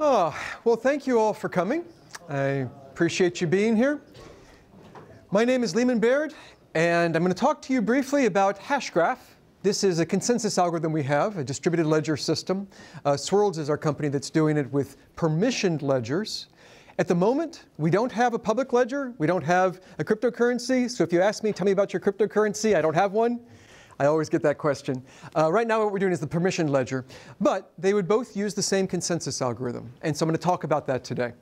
Oh, well, thank you all for coming. I appreciate you being here. My name is Leemon Baird, and I'm going to talk to you briefly about Hashgraph. This is a consensus algorithm we have, a distributed ledger system. Swirlds is our company that's doing it with permissioned ledgers. At the moment, we don't have a public ledger. We don't have a cryptocurrency. So if you ask me, tell me about your cryptocurrency, I don't have one. I always get that question. Right now, what we're doing is the permissioned ledger. But they would both use the same consensus algorithm. And so I'm going to talk about that today.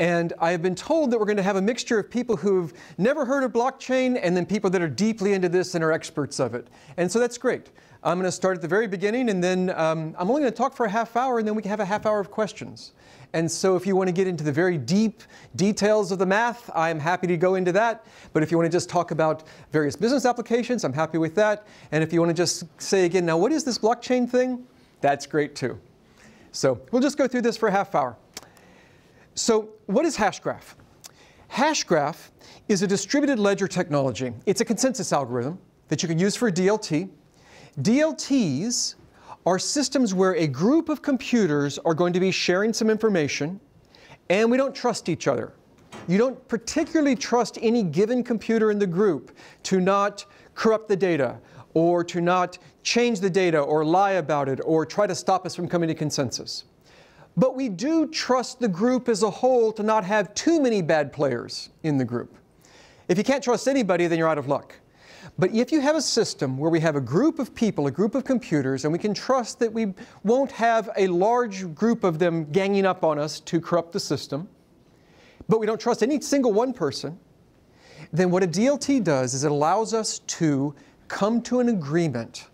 And I have been told that we're going to have a mixture of people who've never heard of blockchain and then people that are deeply into this and are experts of it. And so that's great. I'm going to start at the very beginning, and then I'm only going to talk for a half hour, and then we can have a half hour of questions. And so if you want to get into the very deep details of the math, I'm happy to go into that. But if you want to just talk about various business applications, I'm happy with that. And if you want to just say again, now what is this blockchain thing? That's great too. So we'll just go through this for a half hour. So what is Hashgraph? Hashgraph is a distributed ledger technology. It's a consensus algorithm that you can use for a DLT. DLTs are systems where a group of computers are going to be sharing some information, and we don't trust each other. You don't particularly trust any given computer in the group to not corrupt the data, or to not change the data, or lie about it, or try to stop us from coming to consensus. But we do trust the group as a whole to not have too many bad players in the group. If you can't trust anybody, then you're out of luck. But if you have a system where we have a group of people, a group of computers, and we can trust that we won't have a large group of them ganging up on us to corrupt the system, but we don't trust any single one person, then what a DLT does is it allows us to come to an agreement,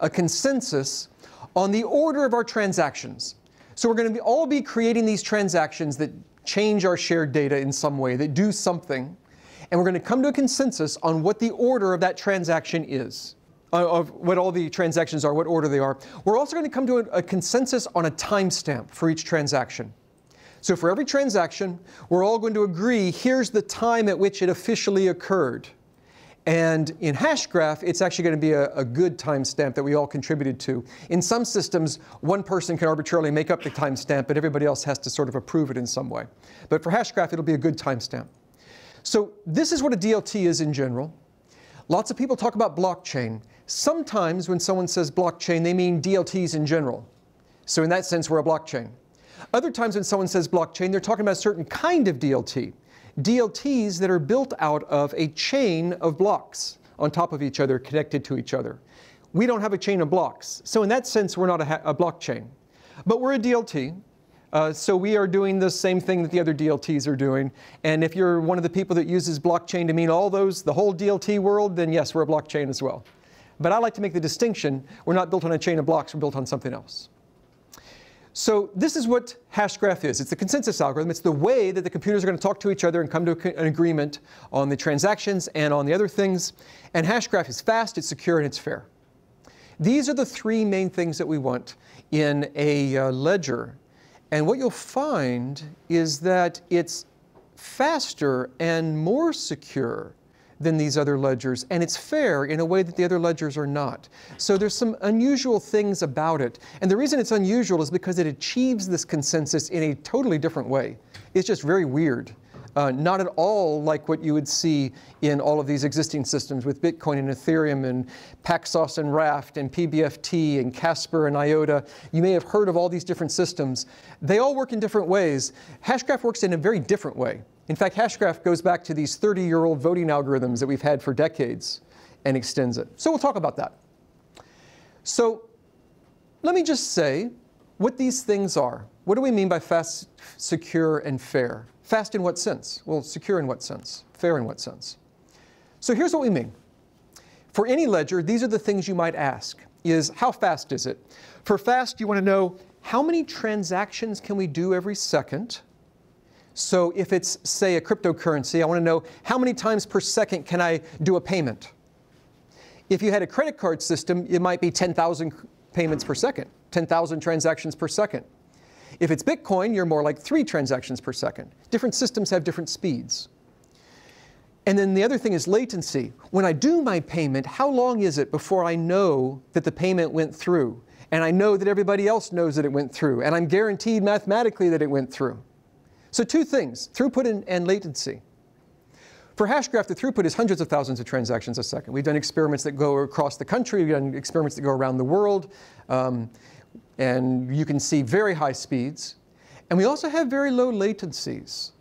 a consensus, on the order of our transactions. So we're going to all be creating these transactions that change our shared data in some way, that do something. And we're going to come to a consensus on what the order of that transaction is, of what all the transactions are, what order they are. We're also going to come to a consensus on a timestamp for each transaction. So for every transaction, we're all going to agree, here's the time at which it officially occurred. And in Hashgraph, it's actually going to be a good timestamp that we all contributed to. In some systems, one person can arbitrarily make up the timestamp, but everybody else has to sort of approve it in some way. But for Hashgraph, it'll be a good timestamp. So this is what a DLT is in general. Lots of people talk about blockchain. Sometimes when someone says blockchain, they mean DLTs in general. So in that sense, we're a blockchain. Other times when someone says blockchain, they're talking about a certain kind of DLT. DLTs that are built out of a chain of blocks on top of each other, connected to each other. We don't have a chain of blocks. So in that sense, we're not a blockchain. But we're a DLT. So we are doing the same thing that the other DLTs are doing. And if you're one of the people that uses blockchain to mean all those, the whole DLT world, then yes, we're a blockchain as well. But I like to make the distinction. We're not built on a chain of blocks. We're built on something else. So this is what Hashgraph is. It's the consensus algorithm. It's the way that the computers are going to talk to each other and come to an agreement on the transactions and on the other things. And Hashgraph is fast, it's secure, and it's fair. These are the three main things that we want in a ledger. And what you'll find is that it's faster and more secure than these other ledgers, and it's fair in a way that the other ledgers are not. So there's some unusual things about it. And the reason it's unusual is because it achieves this consensus in a totally different way. It's just very weird. Not at all like what you would see in all of these existing systems with Bitcoin and Ethereum and Paxos and Raft and PBFT and Casper and IOTA. You may have heard of all these different systems. They all work in different ways. Hashgraph works in a very different way. In fact, Hashgraph goes back to these 30-year-old voting algorithms that we've had for decades and extends it. So we'll talk about that. So let me just say what these things are. What do we mean by fast, secure, and fair? Fast in what sense? Well, secure in what sense? Fair in what sense? So here's what we mean. For any ledger, these are the things you might ask, is how fast is it? For fast, you want to know how many transactions can we do every second? So if it's, say, a cryptocurrency, I want to know how many times per second can I do a payment? If you had a credit card system, it might be 10,000 payments per second, 10,000 transactions per second. If it's Bitcoin, you're more like 3 transactions per second. Different systems have different speeds. And then the other thing is latency. When I do my payment, how long is it before I know that the payment went through? And I know that everybody else knows that it went through. And I'm guaranteed mathematically that it went through. So two things, throughput and latency. For Hashgraph, the throughput is hundreds of thousands of transactions a second. We've done experiments that go across the country. We've done experiments that go around the world. And you can see very high speeds. And we also have very low latencies.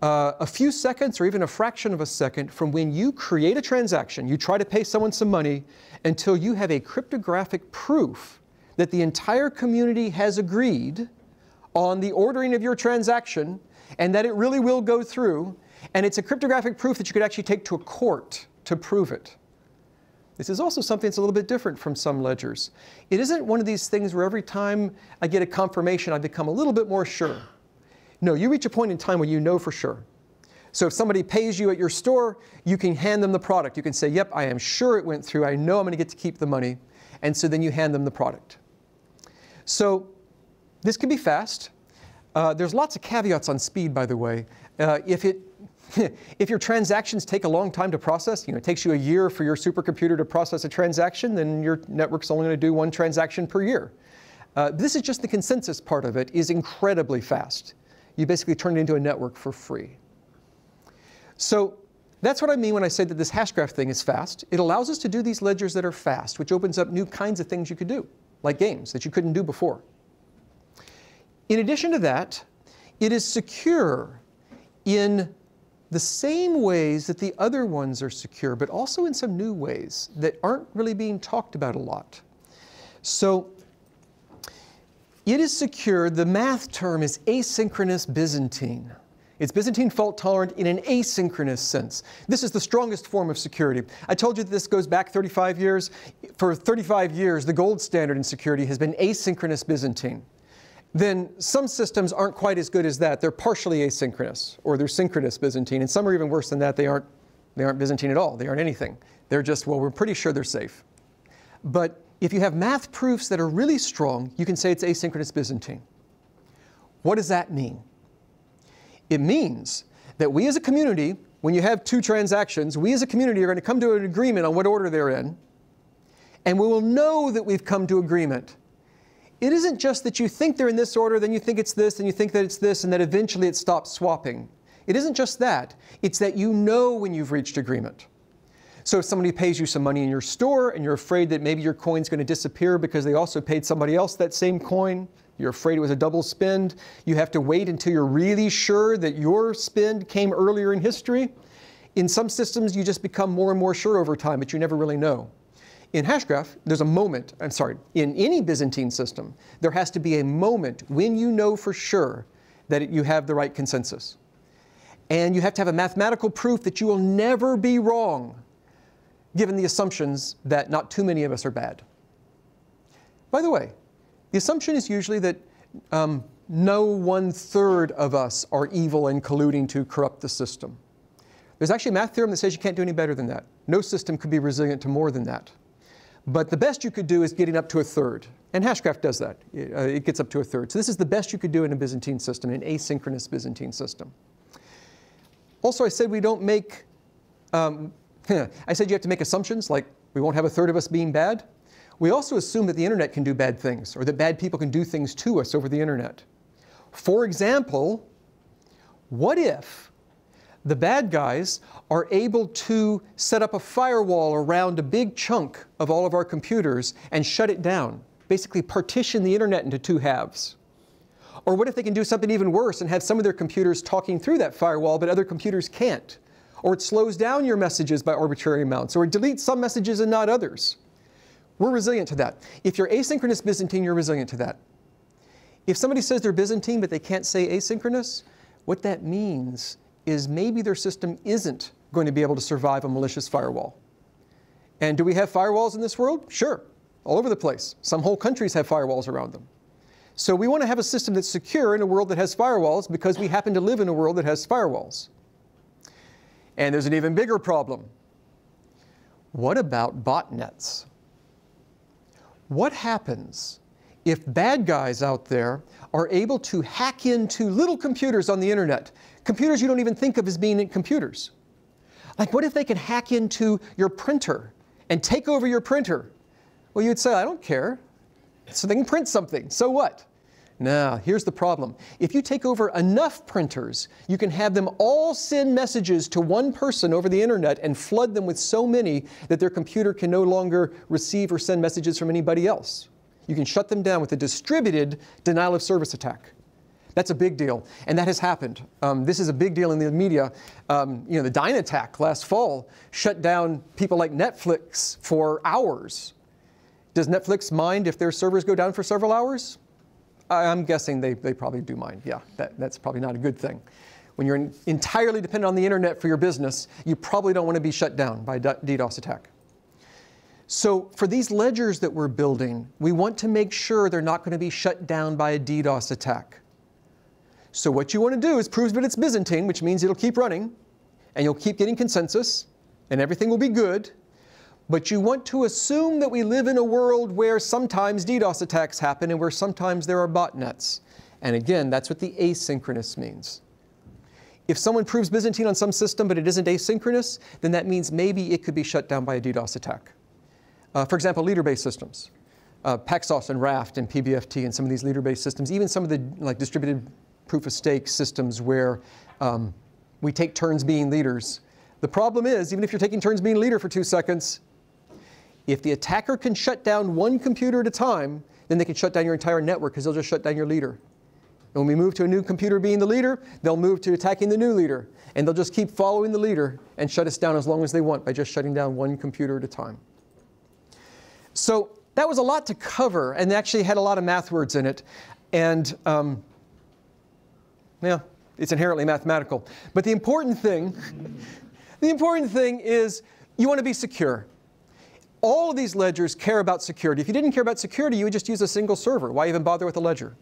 A few seconds or even a fraction of a second from when you create a transaction, you try to pay someone some money, until you have a cryptographic proof that the entire community has agreed on the ordering of your transaction and that it really will go through. And it's a cryptographic proof that you could actually take to a court to prove it. This is also something that's a little bit different from some ledgers. It isn't one of these things where every time I get a confirmation, I become a little bit more sure. No, you reach a point in time where you know for sure. So if somebody pays you at your store, you can hand them the product. You can say, yep, I am sure it went through. I know I'm going to get to keep the money. And so then you hand them the product. So this can be fast. There's lots of caveats on speed, by the way. If your transactions take a long time to process, it takes you a year for your supercomputer to process a transaction, then your network's only going to do one transaction per year. This is just the consensus part of it is incredibly fast. You basically turn it into a network for free. So that's what I mean when I say that this Hashgraph thing is fast. It allows us to do these ledgers that are fast, which opens up new kinds of things you could do, like games that you couldn't do before. In addition to that, it is secure in the same ways that the other ones are secure, but also in some new ways that aren't really being talked about a lot. So it is secure. The math term is asynchronous Byzantine. It's Byzantine fault tolerant in an asynchronous sense. This is the strongest form of security. I told you that this goes back 35 years. For 35 years, the gold standard in security has been asynchronous Byzantine. Then some systems aren't quite as good as that. They're partially asynchronous, or they're synchronous Byzantine. And some are even worse than that. They aren't Byzantine at all. They aren't anything. They're just, well, we're pretty sure they're safe. But if you have math proofs that are really strong, you can say it's asynchronous Byzantine. What does that mean? It means that we as a community, when you have two transactions, we as a community are going to come to an agreement on what order they're in. And we will know that we've come to agreement. It isn't just that you think they're in this order, then you think it's this, and you think that it's this, and that eventually it stops swapping. It isn't just that. It's that you know when you've reached agreement. So if somebody pays you some money in your store and you're afraid that maybe your coin's going to disappear because they also paid somebody else that same coin, you're afraid it was a double spend, you have to wait until you're really sure that your spend came earlier in history. In some systems, you just become more and more sure over time, but you never really know. In Hashgraph, there's a moment, in any Byzantine system, there has to be a moment when you know for sure that you have the right consensus. And you have to have a mathematical proof that you will never be wrong, given the assumptions that not too many of us are bad. By the way, the assumption is usually that no 1/3 of us are evil and colluding to corrupt the system. There's actually a math theorem that says you can't do any better than that. No system could be resilient to more than that. But the best you could do is getting up to 1/3. And Hashgraph does that. It gets up to 1/3. So this is the best you could do in a Byzantine system, an asynchronous Byzantine system. Also, I said we don't make... I said you have to make assumptions, like we won't have 1/3 of us being bad. We also assume that the internet can do bad things, or that bad people can do things to us over the internet. For example, what if the bad guys are able to set up a firewall around a big chunk of all of our computers and shut it down, basically partition the internet into two halves? Or what if they can do something even worse and have some of their computers talking through that firewall, but other computers can't? Or it slows down your messages by arbitrary amounts, or it deletes some messages and not others. We're resilient to that. If you're asynchronous Byzantine, you're resilient to that. If somebody says they're Byzantine but they can't say asynchronous, what that means is maybe their system isn't going to be able to survive a malicious firewall. And do we have firewalls in this world? Sure, all over the place. Some whole countries have firewalls around them. So we want to have a system that's secure in a world that has firewalls because we happen to live in a world that has firewalls. And there's an even bigger problem. What about botnets? What happens if bad guys out there are able to hack into little computers on the internet, computers you don't even think of as being computers? Like, what if they can hack into your printer and take over your printer? Well, you'd say, I don't care. so they can print something. So what? Now, here's the problem. If you take over enough printers, you can have them all send messages to one person over the internet and flood them with so many that their computer can no longer receive or send messages from anybody else. You can shut them down with a distributed denial of service attack. That's a big deal, and that has happened. This is a big deal in the media. You know, the DynaTack last fall shut down people like Netflix for hours. Does Netflix mind if their servers go down for several hours? I'm guessing they probably do mind. Yeah, that's probably not a good thing. When you're entirely dependent on the internet for your business, you probably don't want to be shut down by a DDoS attack. So for these ledgers that we're building, we want to make sure they're not going to be shut down by a DDoS attack. So what you want to do is prove that it's Byzantine, which means it'll keep running, and you'll keep getting consensus, and everything will be good. But you want to assume that we live in a world where sometimes DDoS attacks happen and where sometimes there are botnets. And again, that's what the asynchronous means. If someone proves Byzantine on some system but it isn't asynchronous, then that means maybe it could be shut down by a DDoS attack. For example, leader-based systems. Paxos and Raft and PBFT and some of these leader-based systems, even some of the distributed proof-of-stake systems where we take turns being leaders. The problem is, even if you're taking turns being leader for 2 seconds, if the attacker can shut down one computer at a time, then they can shut down your entire network because they'll just shut down your leader. And when we move to a new computer being the leader, they'll move to attacking the new leader. And they'll just keep following the leader and shut us down as long as they want by just shutting down one computer at a time. So that was a lot to cover, and they actually had a lot of math words in it. And yeah, it's inherently mathematical. But the important thing, the important thing is you want to be secure. All of these ledgers care about security. If you didn't care about security, you would just use a single server. Why even bother with a ledger?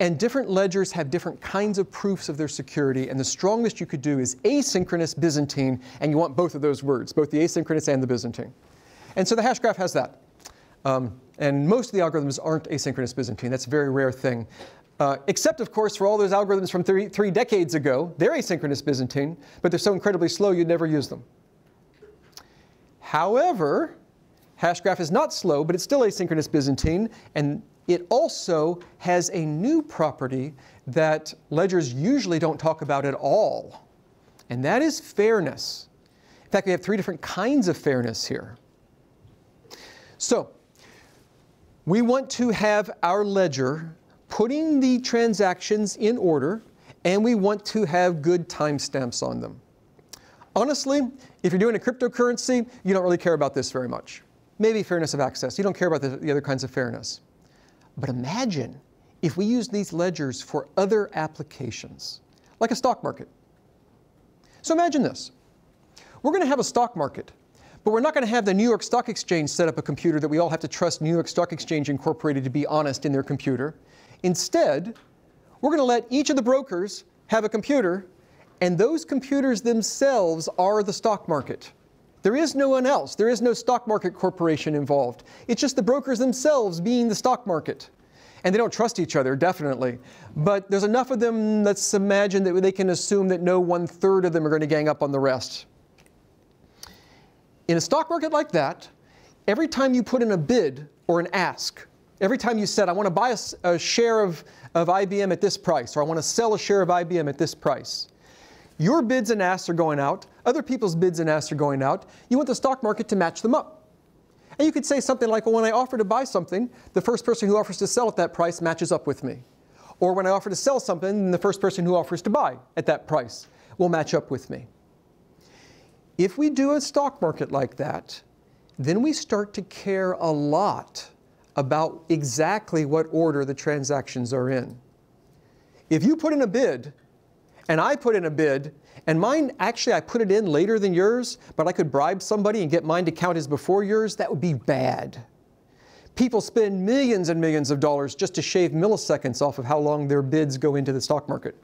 And different ledgers have different kinds of proofs of their security. And the strongest you could do is asynchronous Byzantine. And you want both of those words, both the asynchronous and the Byzantine. And so the Hashgraph has that. And most of the algorithms aren't asynchronous Byzantine. That's a very rare thing. Except, of course, for all those algorithms from three decades ago. They're asynchronous Byzantine, but they're so incredibly slow you'd never use them. However, Hashgraph is not slow, but it's still asynchronous Byzantine, and it also has a new property that ledgers usually don't talk about at all, and that is fairness. In fact, we have three different kinds of fairness here. So we want to have our ledger putting the transactions in order, and we want to have good timestamps on them. Honestly, if you're doing a cryptocurrency, you don't really care about this very much. Maybe fairness of access. You don't care about the other kinds of fairness. But imagine if we use these ledgers for other applications, like a stock market. So imagine this. We're going to have a stock market, but we're not going to have the New York Stock Exchange set up a computer that we all have to trust New York Stock Exchange Incorporated to be honest in their computer. Instead, we're going to let each of the brokers have a computer, and those computers themselves are the stock market. There is no one else. There is no stock market corporation involved. It's just the brokers themselves being the stock market. And they don't trust each other, definitely. But there's enough of them, let's imagine, that they can assume that no 1/3 of them are going to gang up on the rest. In a stock market like that, every time you put in a bid or an ask, every time you said, I want to buy a share of IBM at this price, or I want to sell a share of IBM at this price, your bids and asks are going out. Other people's bids and asks are going out. You want the stock market to match them up. And you could say something like, well, when I offer to buy something, the first person who offers to sell at that price matches up with me. Or when I offer to sell something, then the first person who offers to buy at that price will match up with me. If we do a stock market like that, then we start to care a lot about exactly what order the transactions are in. If you put in a bid, and I put in a bid, and mine, actually I put it in later than yours, but I could bribe somebody and get mine to count as before yours, that would be bad. People spend millions and millions of dollars just to shave milliseconds off of how long their bids go into the stock market.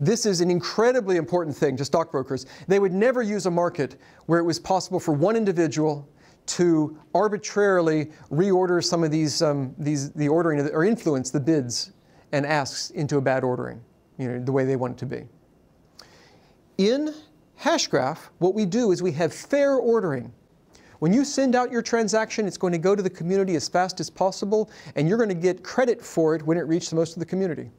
This is an incredibly important thing to stockbrokers. They would never use a market where it was possible for one individual to arbitrarily reorder some of the ordering, or influence the bids and asks into a bad ordering, you know, the way they want it to be. In Hashgraph, what we do is we have fair ordering. When you send out your transaction, it's going to go to the community as fast as possible, and you're going to get credit for it when it reaches most of the community.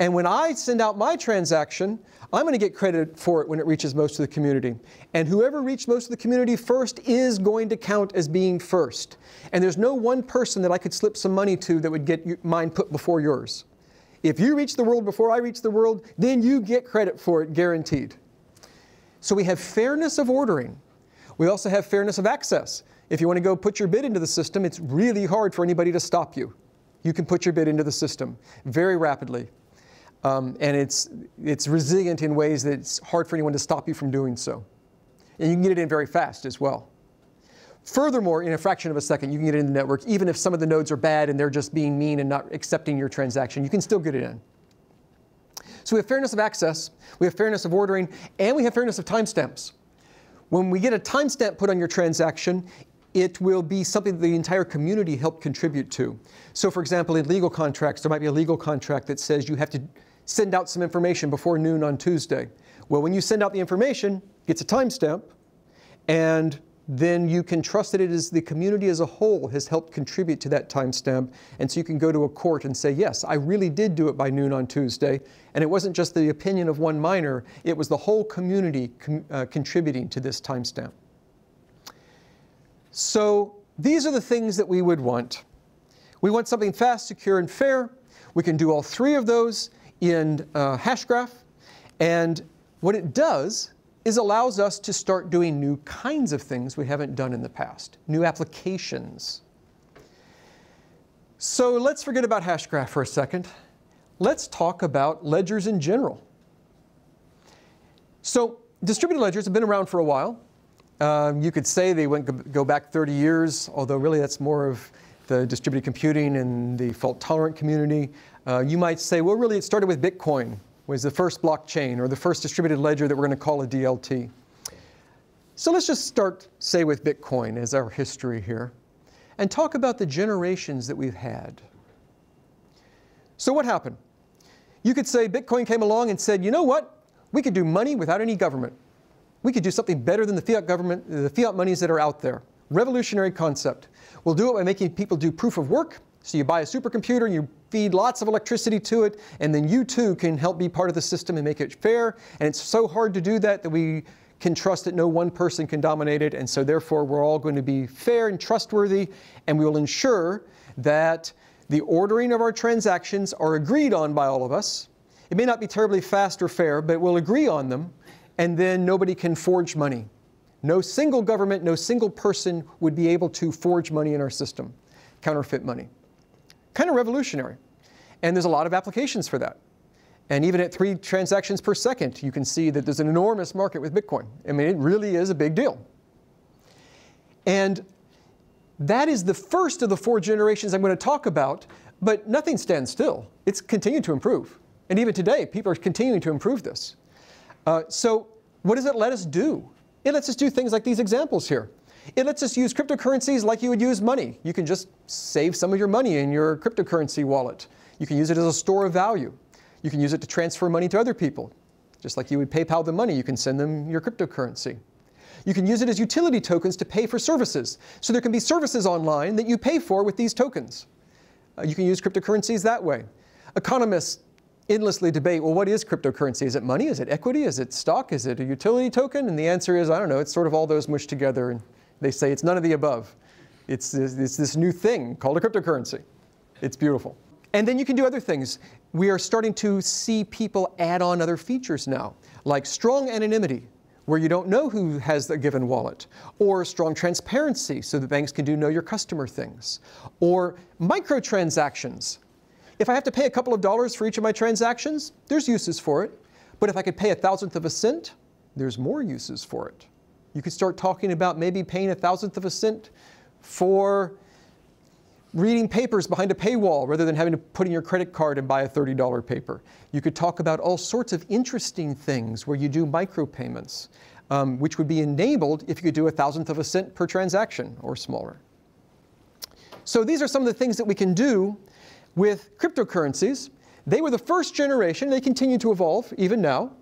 And when I send out my transaction, I'm going to get credit for it when it reaches most of the community. And whoever reached most of the community first is going to count as being first. And there's no one person that I could slip some money to that would get mine put before yours. If you reach the world before I reach the world, then you get credit for it, guaranteed. So we have fairness of ordering. We also have fairness of access. If you want to go put your bid into the system, it's really hard for anybody to stop you. You can put your bid into the system very rapidly. And it's resilient in ways that it's hard for anyone to stop you from doing so. And you can get it in very fast as well. Furthermore, in a fraction of a second, you can get it in the network. Even if some of the nodes are bad and they're just being mean and not accepting your transaction, you can still get it in. So we have fairness of access, we have fairness of ordering, and we have fairness of timestamps. When we get a timestamp put on your transaction, it will be something that the entire community helped contribute to. So for example, in legal contracts, there might be a legal contract that says you have to send out some information before noon on Tuesday. Well, when you send out the information, it gets a timestamp, and then you can trust that it is the community as a whole has helped contribute to that timestamp. And so you can go to a court and say, yes, I really did do it by noon on Tuesday. And it wasn't just the opinion of one miner. It was the whole community contributing to this timestamp. So these are the things that we would want. We want something fast, secure, and fair. We can do all three of those in Hashgraph. And what it does is allows us to start doing new kinds of things we haven't done in the past, new applications. So let's forget about Hashgraph for a second. Let's talk about ledgers in general. So distributed ledgers have been around for a while. You could say they go back 30 years, although really that's more of the distributed computing and the fault-tolerant community. You might say, well, really it started with Bitcoin. Was the first blockchain or the first distributed ledger that we're going to call a DLT. So let's just start, say, with Bitcoin as our history here and talk about the generations that we've had. So what happened? You could say Bitcoin came along and said, you know what? We could do money without any government. We could do something better than the fiat government, the fiat monies that are out there. Revolutionary concept. We'll do it by making people do proof of work. So you buy a supercomputer, and you feed lots of electricity to it, and then you too can help be part of the system and make it fair. And it's so hard to do that that we can trust that no one person can dominate it. And so therefore, we're all going to be fair and trustworthy, and we will ensure that the ordering of our transactions are agreed on by all of us. It may not be terribly fast or fair, but we'll agree on them, and then nobody can forge money. No single government, no single person would be able to forge money in our system, counterfeit money. Kind of revolutionary. And there's a lot of applications for that. And even at 3 transactions per second, you can see that there's an enormous market with Bitcoin. I mean, it really is a big deal. And that is the first of the 4 generations I'm going to talk about, but nothing stands still. It's continued to improve. And even today, people are continuing to improve this. So what does it let us do? It lets us do things like these examples here. It lets us use cryptocurrencies like you would use money. You can just save some of your money in your cryptocurrency wallet. You can use it as a store of value. You can use it to transfer money to other people. Just like you would PayPal the money, you can send them your cryptocurrency. You can use it as utility tokens to pay for services. So there can be services online that you pay for with these tokens. You can use cryptocurrencies that way. Economists endlessly debate, well, what is cryptocurrency? Is it money? Is it equity? Is it stock? Is it a utility token? And the answer is, I don't know, it's sort of all those mushed together. And they say it's none of the above. It's this new thing called a cryptocurrency. It's beautiful. And then you can do other things. We are starting to see people add on other features now, like strong anonymity, where you don't know who has the given wallet, or strong transparency, so that banks can do know your customer things, or microtransactions. If I have to pay a couple of dollars for each of my transactions, there's uses for it. But if I could pay 1/1000 of a cent, there's more uses for it. You could start talking about maybe paying 1/1000 of a cent for reading papers behind a paywall rather than having to put in your credit card and buy a $30 paper. You could talk about all sorts of interesting things where you do micropayments, which would be enabled if you could do 1/1000 of a cent per transaction or smaller. So these are some of the things that we can do with cryptocurrencies. They were the first generation. They continue to evolve even now.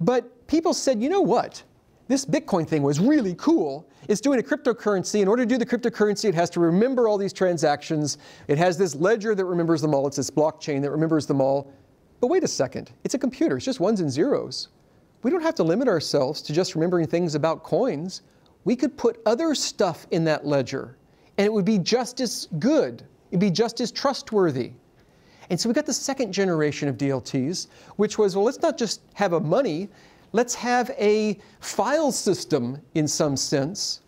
But people said, you know what? this Bitcoin thing was really cool. It's doing a cryptocurrency. In order to do the cryptocurrency, it has to remember all these transactions. It has this ledger that remembers them all. It's this blockchain that remembers them all. But wait a second. It's a computer. It's just ones and zeros. We don't have to limit ourselves to just remembering things about coins. We could put other stuff in that ledger, and it would be just as good. It'd be just as trustworthy. And so we got the second generation of DLTs, which was, well, let's not just have a money. Let's have a file system in some sense.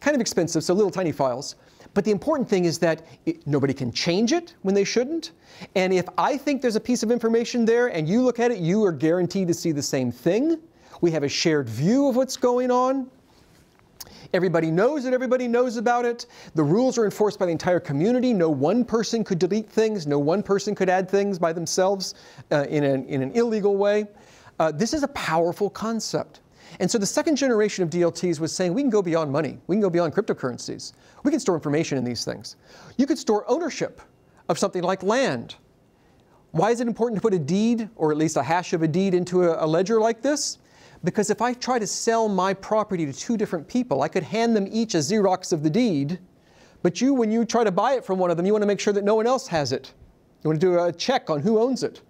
Kind of expensive, so little tiny files. But the important thing is that nobody can change it when they shouldn't. And if I think there's a piece of information there and you look at it, you are guaranteed to see the same thing. We have a shared view of what's going on. Everybody knows it. Everybody knows about it. The rules are enforced by the entire community. No one person could delete things. No one person could add things by themselves in an illegal way. This is a powerful concept. And so the second generation of DLTs was saying we can go beyond money. We can go beyond cryptocurrencies. We can store information in these things. You could store ownership of something like land. Why is it important to put a deed, or at least a hash of a deed, into a ledger like this? Because if I try to sell my property to two different people, I could hand them each a Xerox of the deed. But you, when you try to buy it from one of them, you want to make sure that no one else has it. You want to do a check on who owns it.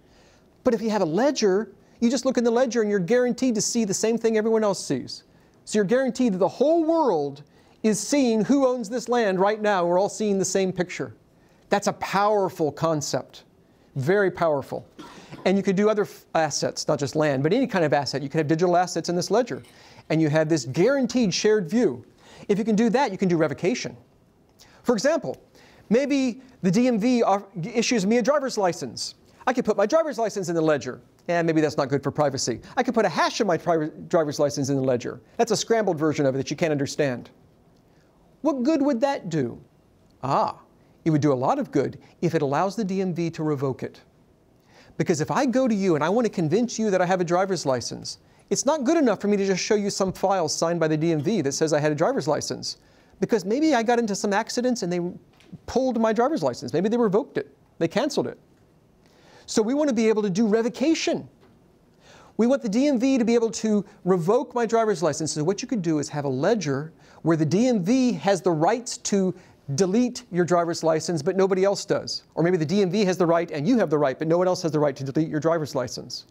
But if you have a ledger, you just look in the ledger and you're guaranteed to see the same thing everyone else sees. So you're guaranteed that the whole world is seeing who owns this land right now. We're all seeing the same picture. That's a powerful concept. Very powerful. And you could do other assets, not just land, but any kind of asset. You could have digital assets in this ledger. And you have this guaranteed shared view. If you can do that, you can do revocation. For example, maybe the DMV issues me a driver's license. I could put my driver's license in the ledger. And maybe that's not good for privacy. I could put a hash of my driver's license in the ledger. That's a scrambled version of it that you can't understand. What good would that do? It would do a lot of good if it allows the DMV to revoke it. Because if I go to you and I want to convince you that I have a driver's license, it's not good enough for me to just show you some file signed by the DMV that says I had a driver's license. Because maybe I got into some accidents and they pulled my driver's license. Maybe they revoked it. They canceled it. So we want to be able to do revocation. We want the DMV to be able to revoke my driver's license. So what you could do is have a ledger where the DMV has the rights to delete your driver's license, but nobody else does. Or maybe the DMV has the right and you have the right, but no one else has the right to delete your driver's license.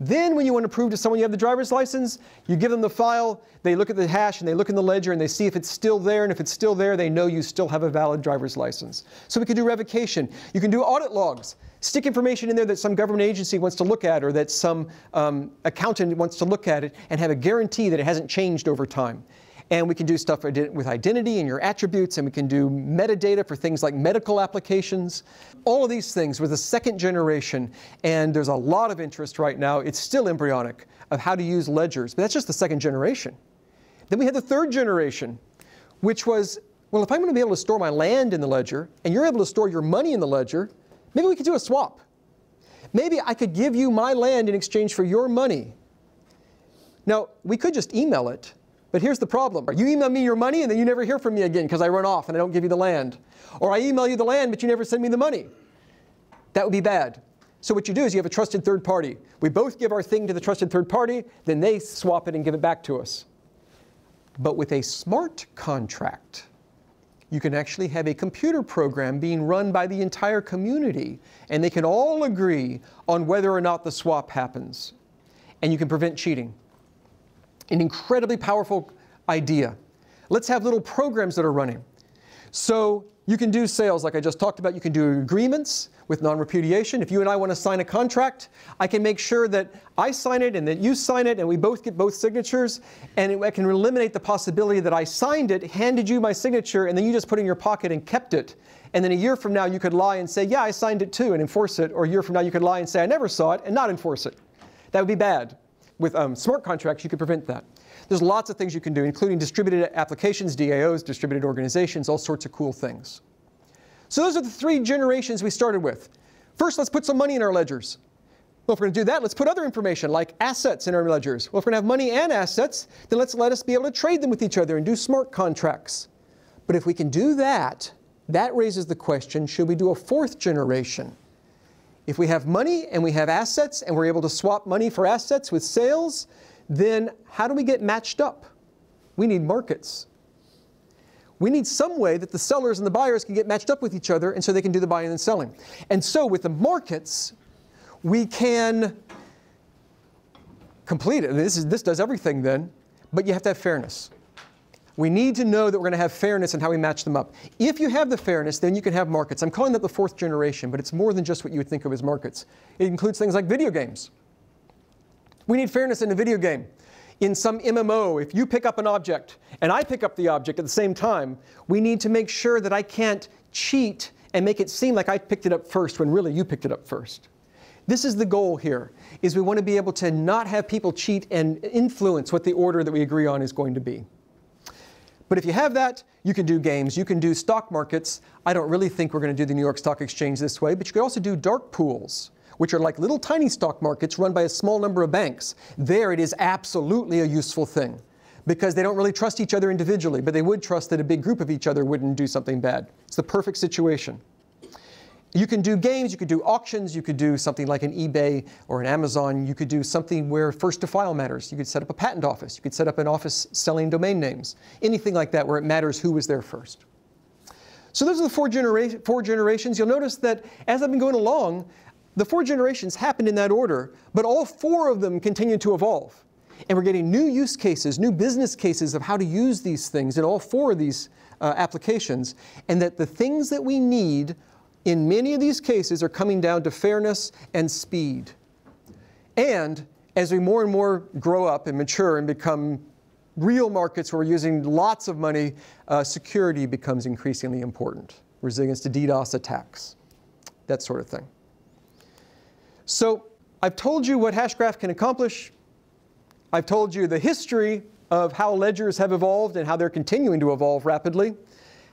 Then when you want to prove to someone you have the driver's license, you give them the file, they look at the hash, and they look in the ledger, and they see if it's still there. And if it's still there, they know you still have a valid driver's license. So we can do revocation. You can do audit logs. Stick information in there that some government agency wants to look at, or that some accountant wants to look at it, and have a guarantee that it hasn't changed over time. And we can do stuff with identity and your attributes, and we can do metadata for things like medical applications. All of these things were the second generation, and there's a lot of interest right now. It's still embryonic of how to use ledgers, but that's just the second generation. Then we had the third generation, which was, well, if I'm going to be able to store my land in the ledger, and you're able to store your money in the ledger, maybe we could do a swap. Maybe I could give you my land in exchange for your money. Now, we could just email it. But here's the problem. You email me your money, and then you never hear from me again because I run off and I don't give you the land. Or I email you the land, but you never send me the money. That would be bad. So what you do is you have a trusted third party. We both give our thing to the trusted third party. Then they swap it and give it back to us. But with a smart contract, you can actually have a computer program being run by the entire community. And they can all agree on whether or not the swap happens. And you can prevent cheating. An incredibly powerful idea. Let's have little programs that are running. So you can do sales like I just talked about. You can do agreements with non-repudiation. If you and I want to sign a contract, I can make sure that I sign it and that you sign it, and we both get both signatures. And I can eliminate the possibility that I signed it, handed you my signature, and then you just put it in your pocket and kept it. And then a year from now, you could lie and say, yeah, I signed it too, and enforce it. Or a year from now, you could lie and say, I never saw it, and not enforce it. That would be bad. With smart contracts, you can prevent that. There's lots of things you can do, including distributed applications, DAOs, distributed organizations, all sorts of cool things. So those are the three generations we started with. First, let's put some money in our ledgers. Well, if we're going to do that, let's put other information, like assets, in our ledgers. Well, if we're going to have money and assets, then let us be able to trade them with each other and do smart contracts. But if we can do that, that raises the question, should we do a fourth generation? If we have money and we have assets and we're able to swap money for assets with sales, then how do we get matched up? We need markets. We need some way that the sellers and the buyers can get matched up with each other, and so they can do the buying and selling. And so with the markets, we can complete it. This does everything then, but you have to have fairness. We need to know that we're going to have fairness in how we match them up. If you have the fairness, then you can have markets. I'm calling that the fourth generation, but it's more than just what you would think of as markets. It includes things like video games. We need fairness in a video game. In some MMO, if you pick up an object and I pick up the object at the same time, we need to make sure that I can't cheat and make it seem like I picked it up first when really you picked it up first. This is the goal here, is we want to be able to not have people cheat and influence what the order that we agree on is going to be. But if you have that, you can do games, you can do stock markets. I don't really think we're going to do the New York Stock Exchange this way, but you could also do dark pools, which are like little tiny stock markets run by a small number of banks. There it is absolutely a useful thing, because they don't really trust each other individually, but they would trust that a big group of each other wouldn't do something bad. It's the perfect situation. You can do games, you could do auctions, you could do something like an eBay or an Amazon. You could do something where first to file matters. You could set up a patent office. You could set up an office selling domain names. Anything like that where it matters who was there first. So those are the four generations. You'll notice that as I've been going along, the four generations happened in that order, but all four of them continue to evolve. And we're getting new use cases, new business cases of how to use these things in all four of these applications, and that the things that we need in many of these cases are coming down to fairness and speed. And as we more and more grow up and mature and become real markets where we're using lots of money, security becomes increasingly important. Resilience to DDoS attacks, that sort of thing. So I've told you what Hashgraph can accomplish. I've told you the history of how ledgers have evolved and how they're continuing to evolve rapidly.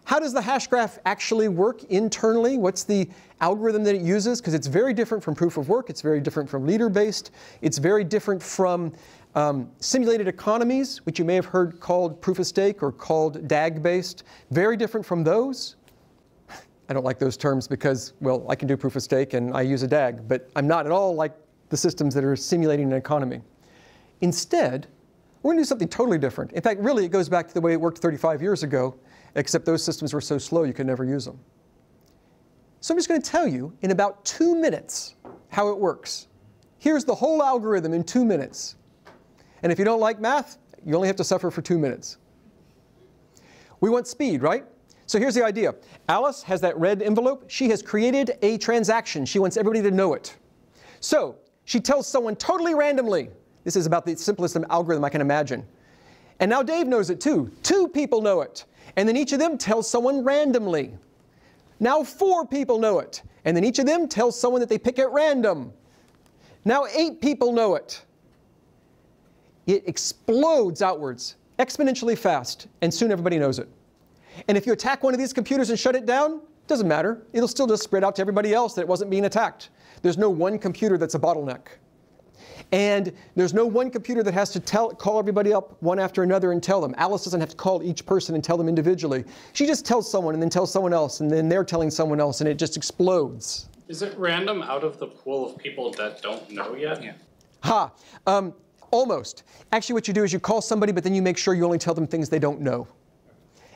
How does the Hashgraph actually work internally? What's the algorithm that it uses? Because it's very different from proof of work. It's very different from leader-based. It's very different from simulated economies, which you may have heard called proof of stake or called DAG-based. Very different from those. I don't like those terms because, well, I can do proof of stake and I use a DAG, but I'm not at all like the systems that are simulating an economy. Instead, we're going to do something totally different. In fact, really, it goes back to the way it worked 35 years ago, except those systems were so slow you could never use them. So I'm just going to tell you in about 2 minutes how it works. Here's the whole algorithm in 2 minutes. And if you don't like math, you only have to suffer for 2 minutes. We want speed, right? So here's the idea. Alice has that red envelope. She has created a transaction. She wants everybody to know it. So she tells someone totally randomly. This is about the simplest algorithm I can imagine. And now Dave knows it too. 2 people know it. And then each of them tells someone randomly. Now 4 people know it. And then each of them tells someone that they pick at random. Now 8 people know it. It explodes outwards exponentially fast, and soon everybody knows it. And if you attack one of these computers and shut it down, it doesn't matter. It'll still just spread out to everybody else that it wasn't being attacked. There's no one computer that's a bottleneck. And there's no one computer that has to call everybody up one after another and tell them. Alice doesn't have to call each person and tell them individually. She just tells someone and then tells someone else and then they're telling someone else and it just explodes. Is it random out of the pool of people that don't know yet? Yeah. Ha! Almost. Actually what you do is you call somebody but then you make sure you only tell them things they don't know.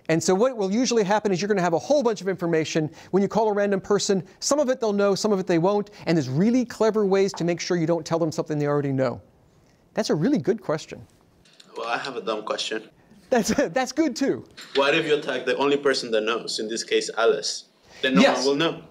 And so what will usually happen is you're going to have a whole bunch of information. When you call a random person, some of it they'll know, some of it they won't. And there's really clever ways to make sure you don't tell them something they already know. That's a really good question. Well, I have a dumb question. That's good too. What if you attack the only person that knows, in this case Alice? Then no one will know.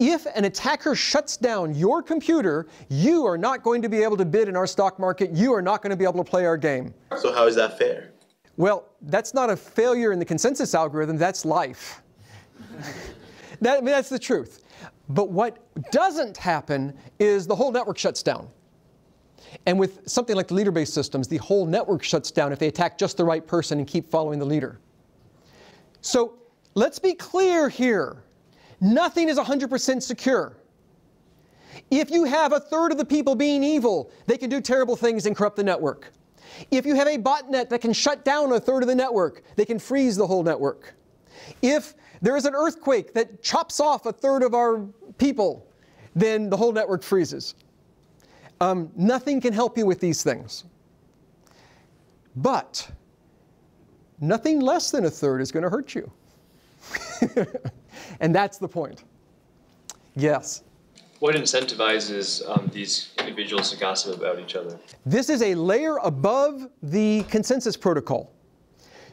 If an attacker shuts down your computer, you are not going to be able to bid in our stock market. You are not going to be able to play our game. So how is that fair? Well, that's not a failure in the consensus algorithm, that's life. That's the truth. But what doesn't happen is the whole network shuts down. And with something like the leader-based systems, the whole network shuts down if they attack just the right person and keep following the leader. So let's be clear here. Nothing is 100% secure. If you have a third of the people being evil, they can do terrible things and corrupt the network. If you have a botnet that can shut down a third of the network, they can freeze the whole network. If there is an earthquake that chops off a third of our people, then the whole network freezes. Nothing can help you with these things. But nothing less than a third is going to hurt you. And that's the point. Yes? What incentivizes these individuals to gossip about each other? This is a layer above the consensus protocol.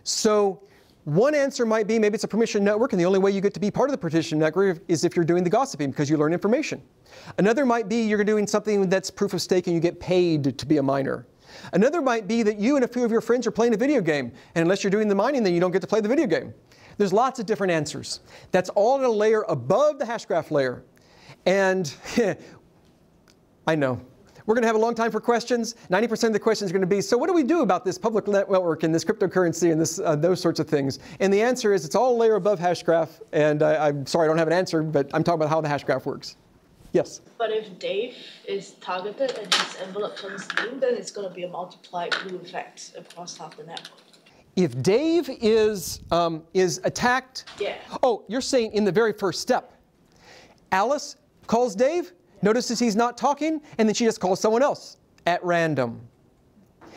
So one answer might be maybe it's a permission network, and the only way you get to be part of the permission network is if you're doing the gossiping because you learn information. Another might be you're doing something that's proof of stake and you get paid to be a miner. Another might be that you and a few of your friends are playing a video game, and unless you're doing the mining, then you don't get to play the video game. There's lots of different answers. That's all in a layer above the Hashgraph layer. And I know. We're going to have a long time for questions. 90% of the questions are going to be, so what do we do about this public network and this cryptocurrency and this, those sorts of things? And the answer is it's all a layer above Hashgraph. And I'm sorry I don't have an answer, but I'm talking about how the Hashgraph works. Yes? But if Dave is targeted and his envelope turns blue, then it's going to be a multiplied blue effect across half the network. If Dave is attacked? Yeah. Oh, you're saying in the very first step. Alice calls Dave. Notices he's not talking, and then she just calls someone else at random.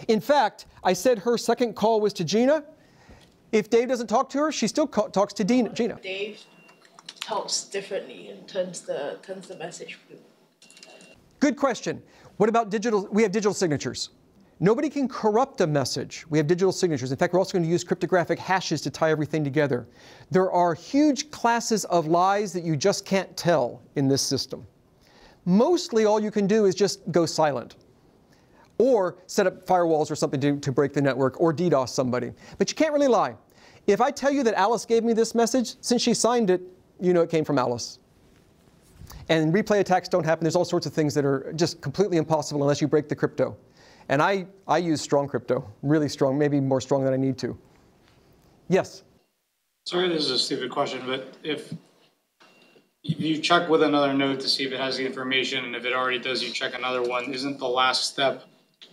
In fact, I said her second call was to Gina. If Dave doesn't talk to her, she still talks to Gina. Dave talks differently and turns the message blue. Good question. What about digital? We have digital signatures. Nobody can corrupt a message. We have digital signatures. In fact, we're also going to use cryptographic hashes to tie everything together. There are huge classes of lies that you just can't tell in this system. Mostly all you can do is just go silent or set up firewalls or something to break the network or DDoS somebody. But you can't really lie. If I tell you that Alice gave me this message, since she signed it, you know it came from Alice. And replay attacks don't happen. There's all sorts of things that are just completely impossible unless you break the crypto. And I use strong crypto, really strong, maybe more strong than I need to. Yes? Sorry, this is a stupid question, but if you check with another node to see if it has the information, and if it already does, you check another one. Isn't the last step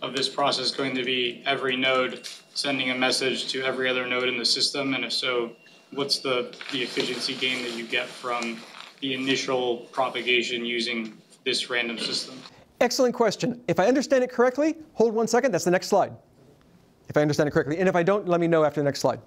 of this process going to be every node sending a message to every other node in the system? And if so, what's the efficiency gain that you get from the initial propagation using this random system? Excellent question. If I understand it correctly, hold 1 second, that's the next slide. If I understand it correctly, and if I don't, let me know after the next slide.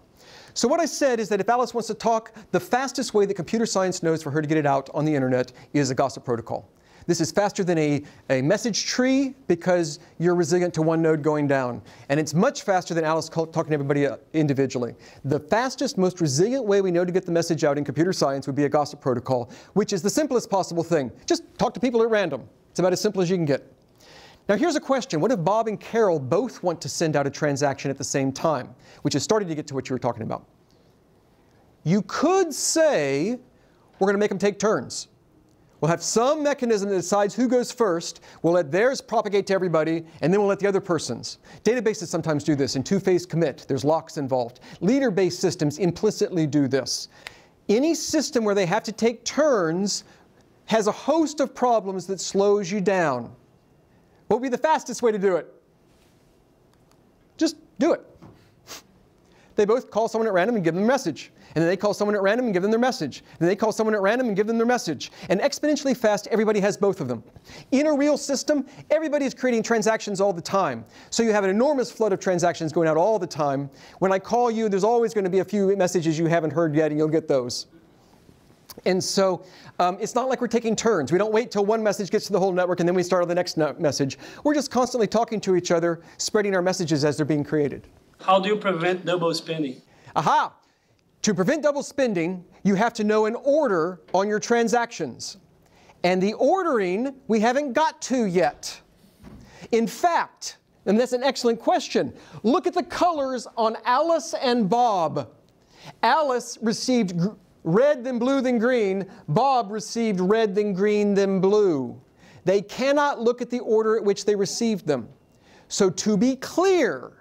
So what I said is that if Alice wants to talk, the fastest way that computer science knows for her to get it out on the internet is a gossip protocol. This is faster than a message tree because you're resilient to one node going down. And it's much faster than Alice talking to everybody individually. The fastest, most resilient way we know to get the message out in computer science would be a gossip protocol, which is the simplest possible thing. Just talk to people at random. It's about as simple as you can get. Now here's a question. What if Bob and Carol both want to send out a transaction at the same time, which is starting to get to what you were talking about? You could say, we're going to make them take turns. We'll have some mechanism that decides who goes first. We'll let theirs propagate to everybody, and then we'll let the other person's. Databases sometimes do this in two-phase commit. There's locks involved. Leader-based systems implicitly do this. Any system where they have to take turns has a host of problems that slows you down. What would be the fastest way to do it? Just do it. They both call someone at random and give them a message. And then they call someone at random and give them their message. And then they call someone at random and give them their message. And exponentially fast, everybody has both of them. In a real system, everybody is creating transactions all the time. So you have an enormous flood of transactions going out all the time. When I call you, there's always going to be a few messages you haven't heard yet, and you'll get those. And so it's not like we're taking turns. We don't wait till one message gets to the whole network and then we start on the next message. We're just constantly talking to each other, spreading our messages as they're being created. How do you prevent double spending? Aha! To prevent double spending, you have to know an order on your transactions. And the ordering we haven't got to yet. In fact, and that's an excellent question, look at the colors on Alice and Bob. Alice received red, then blue, then green. Bob received red, then green, then blue. They cannot look at the order at which they received them. So to be clear,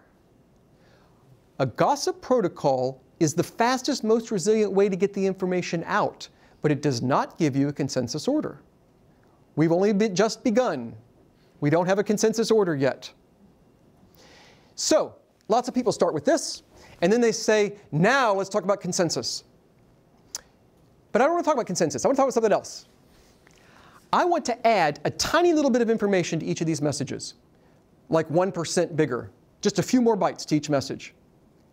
a gossip protocol is the fastest, most resilient way to get the information out, but it does not give you a consensus order. We've only just begun. We don't have a consensus order yet. So lots of people start with this, and then they say, now let's talk about consensus. But I don't want to talk about consensus. I want to talk about something else. I want to add a tiny little bit of information to each of these messages, like 1% bigger. Just a few more bytes to each message.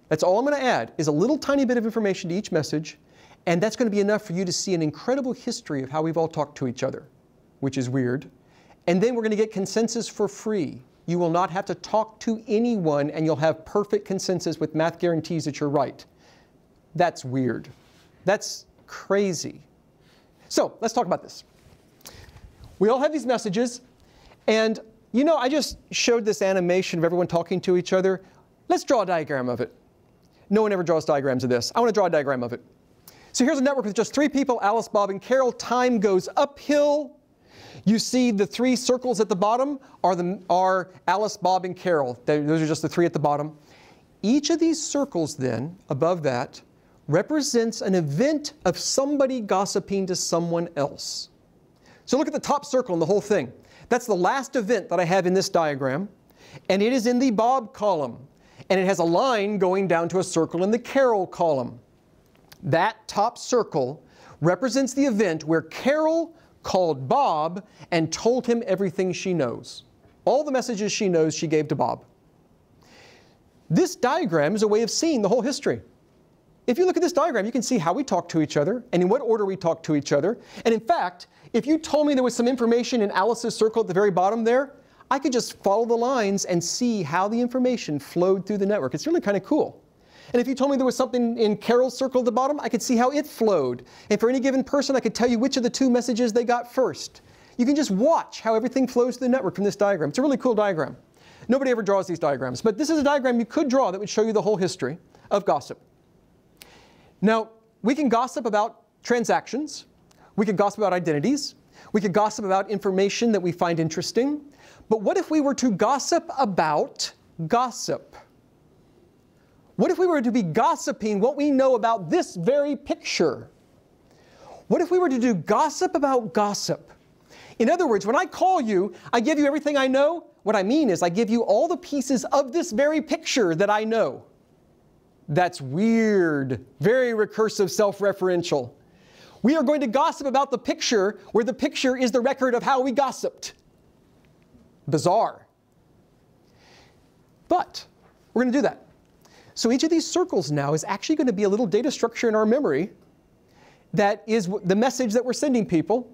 That's all I'm going to add is a little tiny bit of information to each message, and that's going to be enough for you to see an incredible history of how we've all talked to each other, which is weird. And then we're going to get consensus for free. You will not have to talk to anyone, and you'll have perfect consensus with math guarantees that you're right. That's weird. That's crazy. So let's talk about this. We all have these messages, and you know, I just showed this animation of everyone talking to each other. Let's draw a diagram of it. No one ever draws diagrams of this. I want to draw a diagram of it. So here's a network with just three people, Alice, Bob, and Carol. Time goes uphill. You see the three circles at the bottom are Alice, Bob, and Carol. Those are just the three at the bottom. Each of these circles then, above that, represents an event of somebody gossiping to someone else. So look at the top circle in the whole thing. That's the last event that I have in this diagram, and it is in the Bob column, and it has a line going down to a circle in the Carol column. That top circle represents the event where Carol called Bob and told him everything she knows. All the messages she knows she gave to Bob. This diagram is a way of seeing the whole history. If you look at this diagram, you can see how we talk to each other and in what order we talk to each other. And in fact, if you told me there was some information in Alice's circle at the very bottom there, I could just follow the lines and see how the information flowed through the network. It's really kind of cool. And if you told me there was something in Carol's circle at the bottom, I could see how it flowed. And for any given person, I could tell you which of the two messages they got first. You can just watch how everything flows through the network from this diagram. It's a really cool diagram. Nobody ever draws these diagrams, but this is a diagram you could draw that would show you the whole history of gossip. Now, we can gossip about transactions. We could gossip about identities. We could gossip about information that we find interesting. But what if we were to gossip about gossip? What if we were to be gossiping what we know about this very picture? What if we were to do gossip about gossip? In other words, when I call you, I give you everything I know. What I mean is I give you all the pieces of this very picture that I know. That's weird. Very recursive, self-referential. We are going to gossip about the picture where the picture is the record of how we gossiped. Bizarre. But we're going to do that. So each of these circles now is actually going to be a little data structure in our memory that is the message that we're sending people.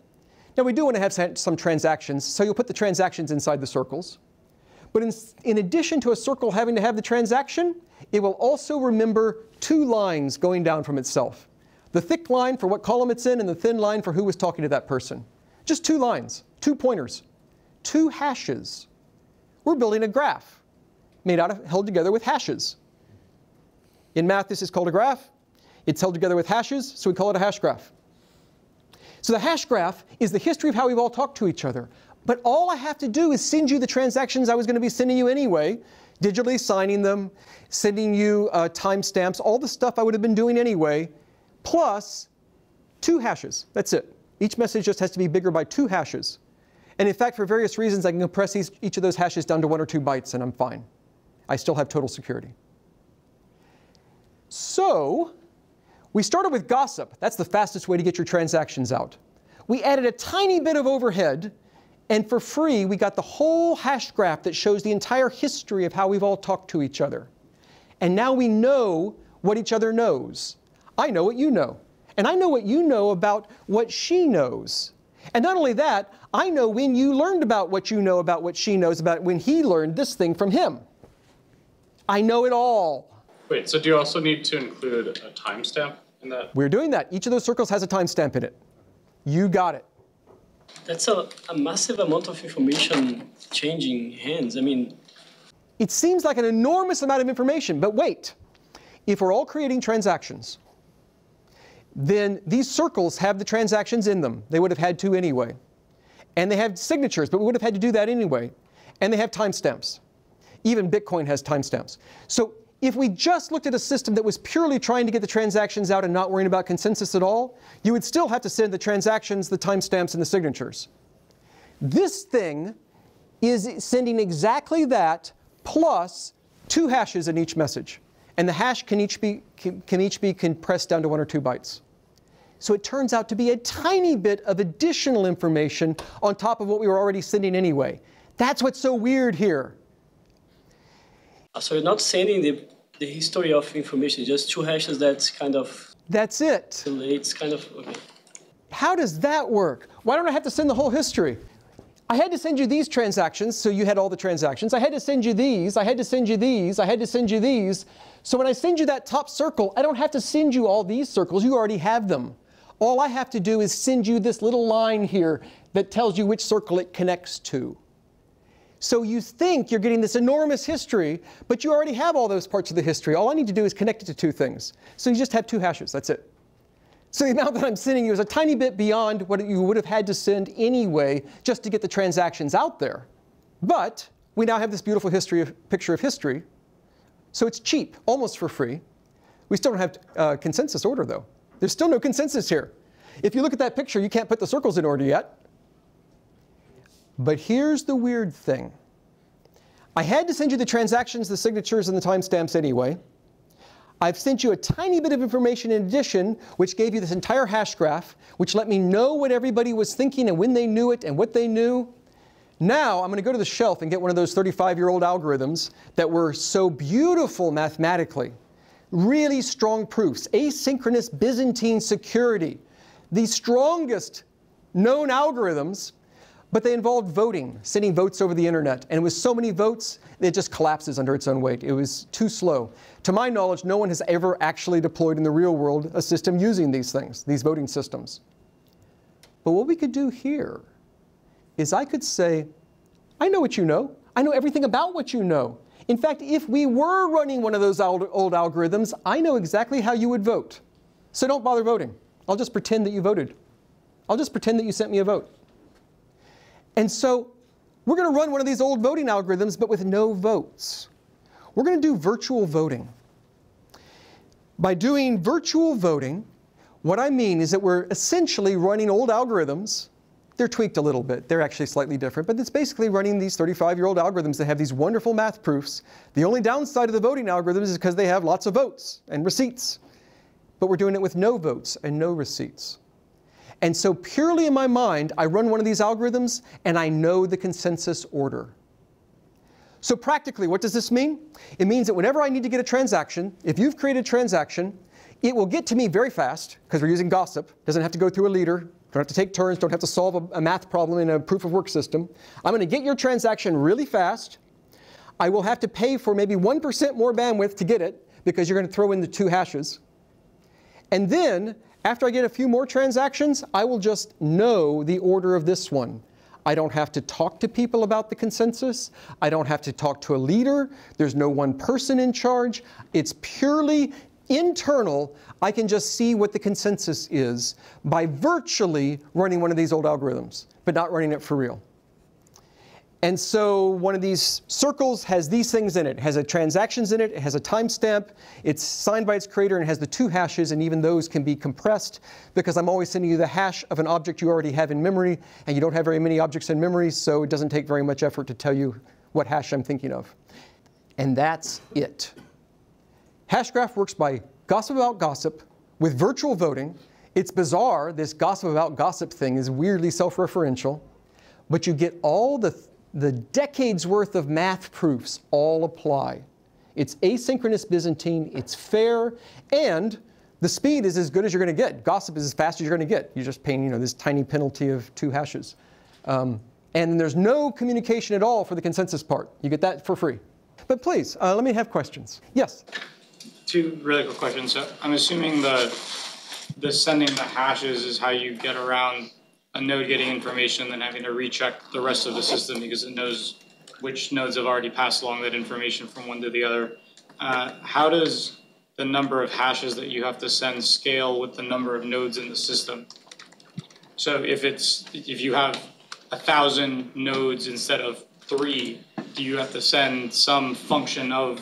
Now, we do want to have some transactions, so you'll put the transactions inside the circles. But in addition to a circle having to have the transaction, it will also remember two lines going down from itself. The thick line for what column it's in and the thin line for who was talking to that person. Just two lines, two pointers, two hashes. We're building a graph made out of, held together with hashes. In math, this is called a graph. It's held together with hashes, so we call it a hash graph. So the hash graph is the history of how we've all talked to each other. But all I have to do is send you the transactions I was going to be sending you anyway, digitally signing them, sending you timestamps, all the stuff I would have been doing anyway, plus two hashes. That's it. Each message just has to be bigger by two hashes. And in fact, for various reasons, I can compress each of those hashes down to 1 or 2 bytes, and I'm fine. I still have total security. So we started with gossip. That's the fastest way to get your transactions out. We added a tiny bit of overhead. And for free, we got the whole hash graph that shows the entire history of how we've all talked to each other. And now we know what each other knows. I know what you know. And I know what you know about what she knows. And not only that, I know when you learned about what you know about what she knows about when he learned this thing from him. I know it all. Wait, so do you also need to include a timestamp in that? We're doing that. Each of those circles has a timestamp in it. You got it. That's a massive amount of information changing hands. I mean, it seems like an enormous amount of information, but wait. If we're all creating transactions, then these circles have the transactions in them. They would have had to anyway. And they have signatures, but we would have had to do that anyway. And they have timestamps. Even Bitcoin has timestamps. So if we just looked at a system that was purely trying to get the transactions out and not worrying about consensus at all, you would still have to send the transactions, the timestamps, and the signatures. This thing is sending exactly that plus two hashes in each message. And the hash can each be compressed down to 1 or 2 bytes. So it turns out to be a tiny bit of additional information on top of what we were already sending anyway. That's what's so weird here. So you're not sending the history of information, just two hashes that's kind of... That's it. It's kind of, okay. How does that work? Why don't I have to send the whole history? I had to send you these transactions, so you had all the transactions. I had to send you these, I had to send you these, I had to send you these. So when I send you that top circle, I don't have to send you all these circles, you already have them. All I have to do is send you this little line here that tells you which circle it connects to. So you think you're getting this enormous history, but you already have all those parts of the history. All I need to do is connect it to two things. So you just have two hashes, that's it. So the amount that I'm sending you is a tiny bit beyond what you would have had to send anyway just to get the transactions out there. But we now have this beautiful history of, picture of history. So it's cheap, almost for free. We still don't have consensus order, though. There's still no consensus here. If you look at that picture, you can't put the circles in order yet. But here's the weird thing. I had to send you the transactions, the signatures, and the timestamps anyway. I've sent you a tiny bit of information in addition, which gave you this entire hash graph, which let me know what everybody was thinking and when they knew it and what they knew. Now I'm going to go to the shelf and get one of those 35-year-old algorithms that were so beautiful mathematically. Really strong proofs, asynchronous Byzantine security, the strongest known algorithms. But they involved voting, sending votes over the internet. And it was so many votes, it just collapses under its own weight. It was too slow. To my knowledge, no one has ever actually deployed in the real world a system using these things, these voting systems. But what we could do here is I could say, I know what you know. I know everything about what you know. In fact, if we were running one of those old algorithms, I know exactly how you would vote. So don't bother voting. I'll just pretend that you voted. I'll just pretend that you sent me a vote. And so we're going to run one of these old voting algorithms, but with no votes. We're going to do virtual voting. By doing virtual voting, what I mean is that we're essentially running old algorithms. They're tweaked a little bit. They're actually slightly different. But it's basically running these 35-year-old algorithms that have these wonderful math proofs. The only downside of the voting algorithms is because they have lots of votes and receipts. But we're doing it with no votes and no receipts. And so purely in my mind, I run one of these algorithms, and I know the consensus order. So practically, what does this mean? It means that whenever I need to get a transaction, if you've created a transaction, it will get to me very fast, because we're using gossip. Doesn't have to go through a leader. Don't have to take turns. Don't have to solve a math problem in a proof of work system. I'm going to get your transaction really fast. I will have to pay for maybe 1% more bandwidth to get it, because you're going to throw in the two hashes. And then, after I get a few more transactions, I will just know the order of this one. I don't have to talk to people about the consensus. I don't have to talk to a leader. There's no one person in charge. It's purely internal. I can just see what the consensus is by virtually running one of these old algorithms, but not running it for real. And so one of these circles has these things in it. It has a transactions in it. It has a timestamp. It's signed by its creator and it has the two hashes. And even those can be compressed because I'm always sending you the hash of an object you already have in memory. And you don't have very many objects in memory, so it doesn't take very much effort to tell you what hash I'm thinking of. And that's it. Hashgraph works by gossip about gossip with virtual voting. It's bizarre. This gossip about gossip thing is weirdly self-referential. But you get all the decades worth of math proofs all apply. It's asynchronous Byzantine, it's fair, and the speed is as good as you're going to get. Gossip is as fast as you're going to get. You're just paying this tiny penalty of two hashes. And there's no communication at all for the consensus part. You get that for free. But please, let me have questions. Yes? Two really quick questions. So I'm assuming the sending the hashes is how you get around a node getting information, then having to recheck the rest of the system because it knows which nodes have already passed along that information from one to the other. How does the number of hashes that you have to send scale with the number of nodes in the system? So if you have 1,000 nodes instead of 3, do you have to send some function of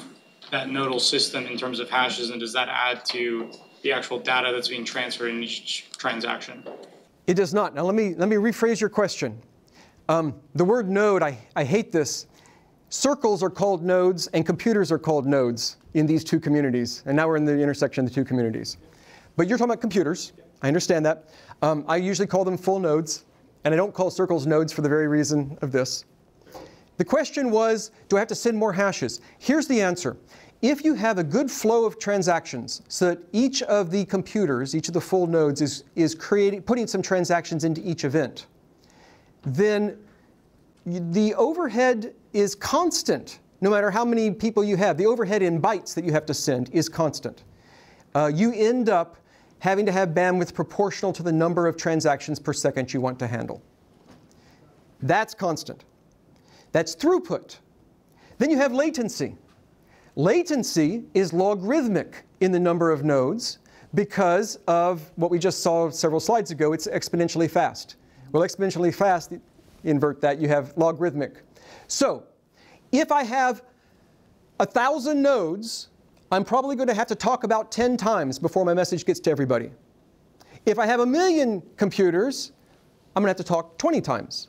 that nodal system in terms of hashes, and does that add to the actual data that's being transferred in each transaction? It does not. Now let me rephrase your question. The word node, I hate this. Circles are called nodes and computers are called nodes in these two communities. And now we're in the intersection of the two communities. But you're talking about computers. I understand that. I usually call them full nodes. And I don't call circles nodes for the very reason of this. The question was, do I have to send more hashes? Here's the answer. If you have a good flow of transactions so that each of the computers, each of the full nodes is creating, putting some transactions into each event, then the overhead is constant. No matter how many people you have, the overhead in bytes that you have to send is constant. You end up having to have bandwidth proportional to the number of transactions per second you want to handle. That's constant. That's throughput. Then you have latency. Latency is logarithmic in the number of nodes because of what we just saw several slides ago. It's exponentially fast. Well, exponentially fast, invert that, you have logarithmic. So if I have 1,000 nodes, I'm probably going to have to talk about 10 times before my message gets to everybody. If I have 1,000,000 computers, I'm going to have to talk 20 times.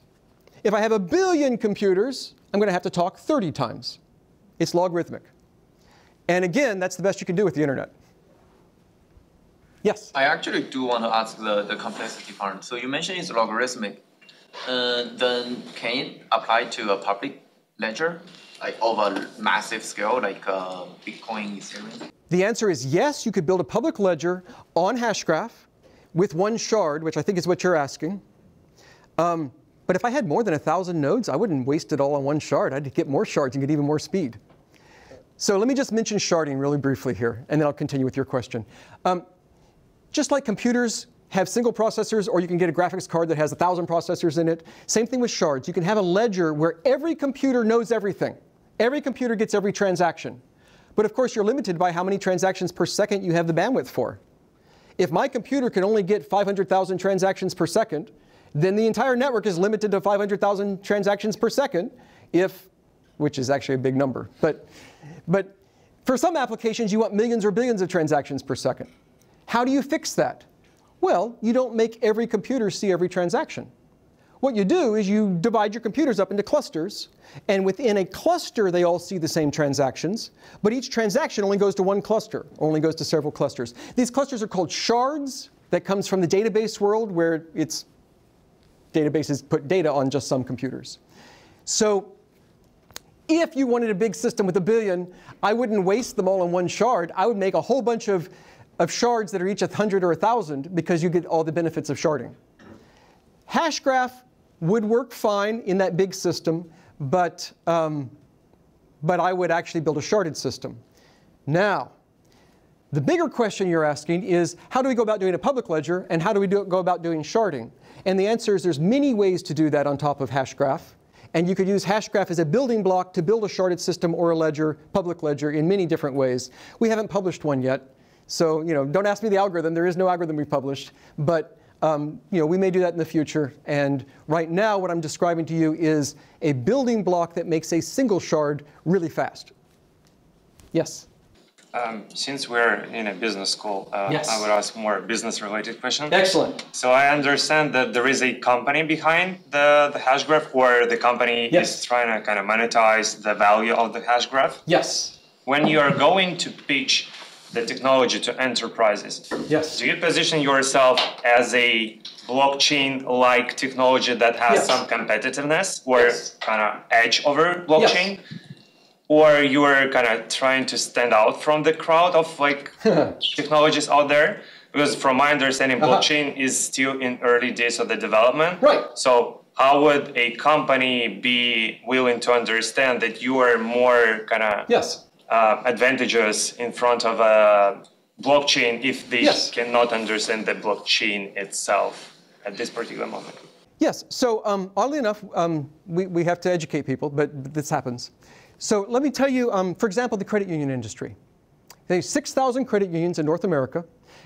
If I have 1,000,000,000 computers, I'm going to have to talk 30 times. It's logarithmic. And again, that's the best you can do with the internet. Yes? I actually do want to ask the complexity part. So you mentioned it's logarithmic. Then can it apply to a public ledger, like over a massive scale, like Bitcoin, Ethereum? The answer is yes, you could build a public ledger on Hashgraph with one shard, which I think is what you're asking. But if I had more than 1,000 nodes, I wouldn't waste it all on one shard. I'd get more shards and get even more speed. So let me just mention sharding really briefly here, and then I'll continue with your question. Just like computers have single processors, or you can get a graphics card that has 1,000 processors in it, same thing with shards. You can have a ledger where every computer knows everything. Every computer gets every transaction. But of course, you're limited by how many transactions per second you have the bandwidth for. If my computer can only get 500,000 transactions per second, then the entire network is limited to 500,000 transactions per second, which is actually a big number. But for some applications, you want millions or billions of transactions per second. How do you fix that? Well, you don't make every computer see every transaction. What you do is you divide your computers up into clusters, and within a cluster, they all see the same transactions, but each transaction only goes to one cluster, only goes to several clusters. These clusters are called shards. That comes from the database world, where it's databases put data on just some computers. So if you wanted a big system with 1,000,000,000, I wouldn't waste them all on one shard. I would make a whole bunch of shards that are each 100 or 1,000 because you get all the benefits of sharding. Hashgraph would work fine in that big system, but I would actually build a sharded system. Now, the bigger question you're asking is, how do we go about doing a public ledger, and how do we go about doing sharding? And the answer is there's many ways to do that on top of Hashgraph. And you could use Hashgraph as a building block to build a sharded system or a ledger, public ledger, in many different ways. We haven't published one yet. So don't ask me the algorithm. There is no algorithm we've published. But we may do that in the future. And right now, what I'm describing to you is a building block that makes a single shard really fast. Yes? Since we're in a business school, yes. I would ask more business-related questions. Excellent. So I understand that there is a company behind the Hashgraph, where the company yes. is trying to kind of monetize the value of the Hashgraph. Yes. When you are going to pitch the technology to enterprises, yes. do you position yourself as a blockchain-like technology that has yes. some competitiveness or yes. kind of edge over blockchain? Yes. Or you are kind of trying to stand out from the crowd of like technologies out there? Because from my understanding, blockchain is still in early days of the development. Right. So how would a company be willing to understand that you are more kind of yes. Advantageous in front of a blockchain if they yes. cannot understand the blockchain itself at this particular moment? Yes. So oddly enough, we have to educate people, but this happens. So let me tell you, for example, the credit union industry. There's 6,000 credit unions in North America.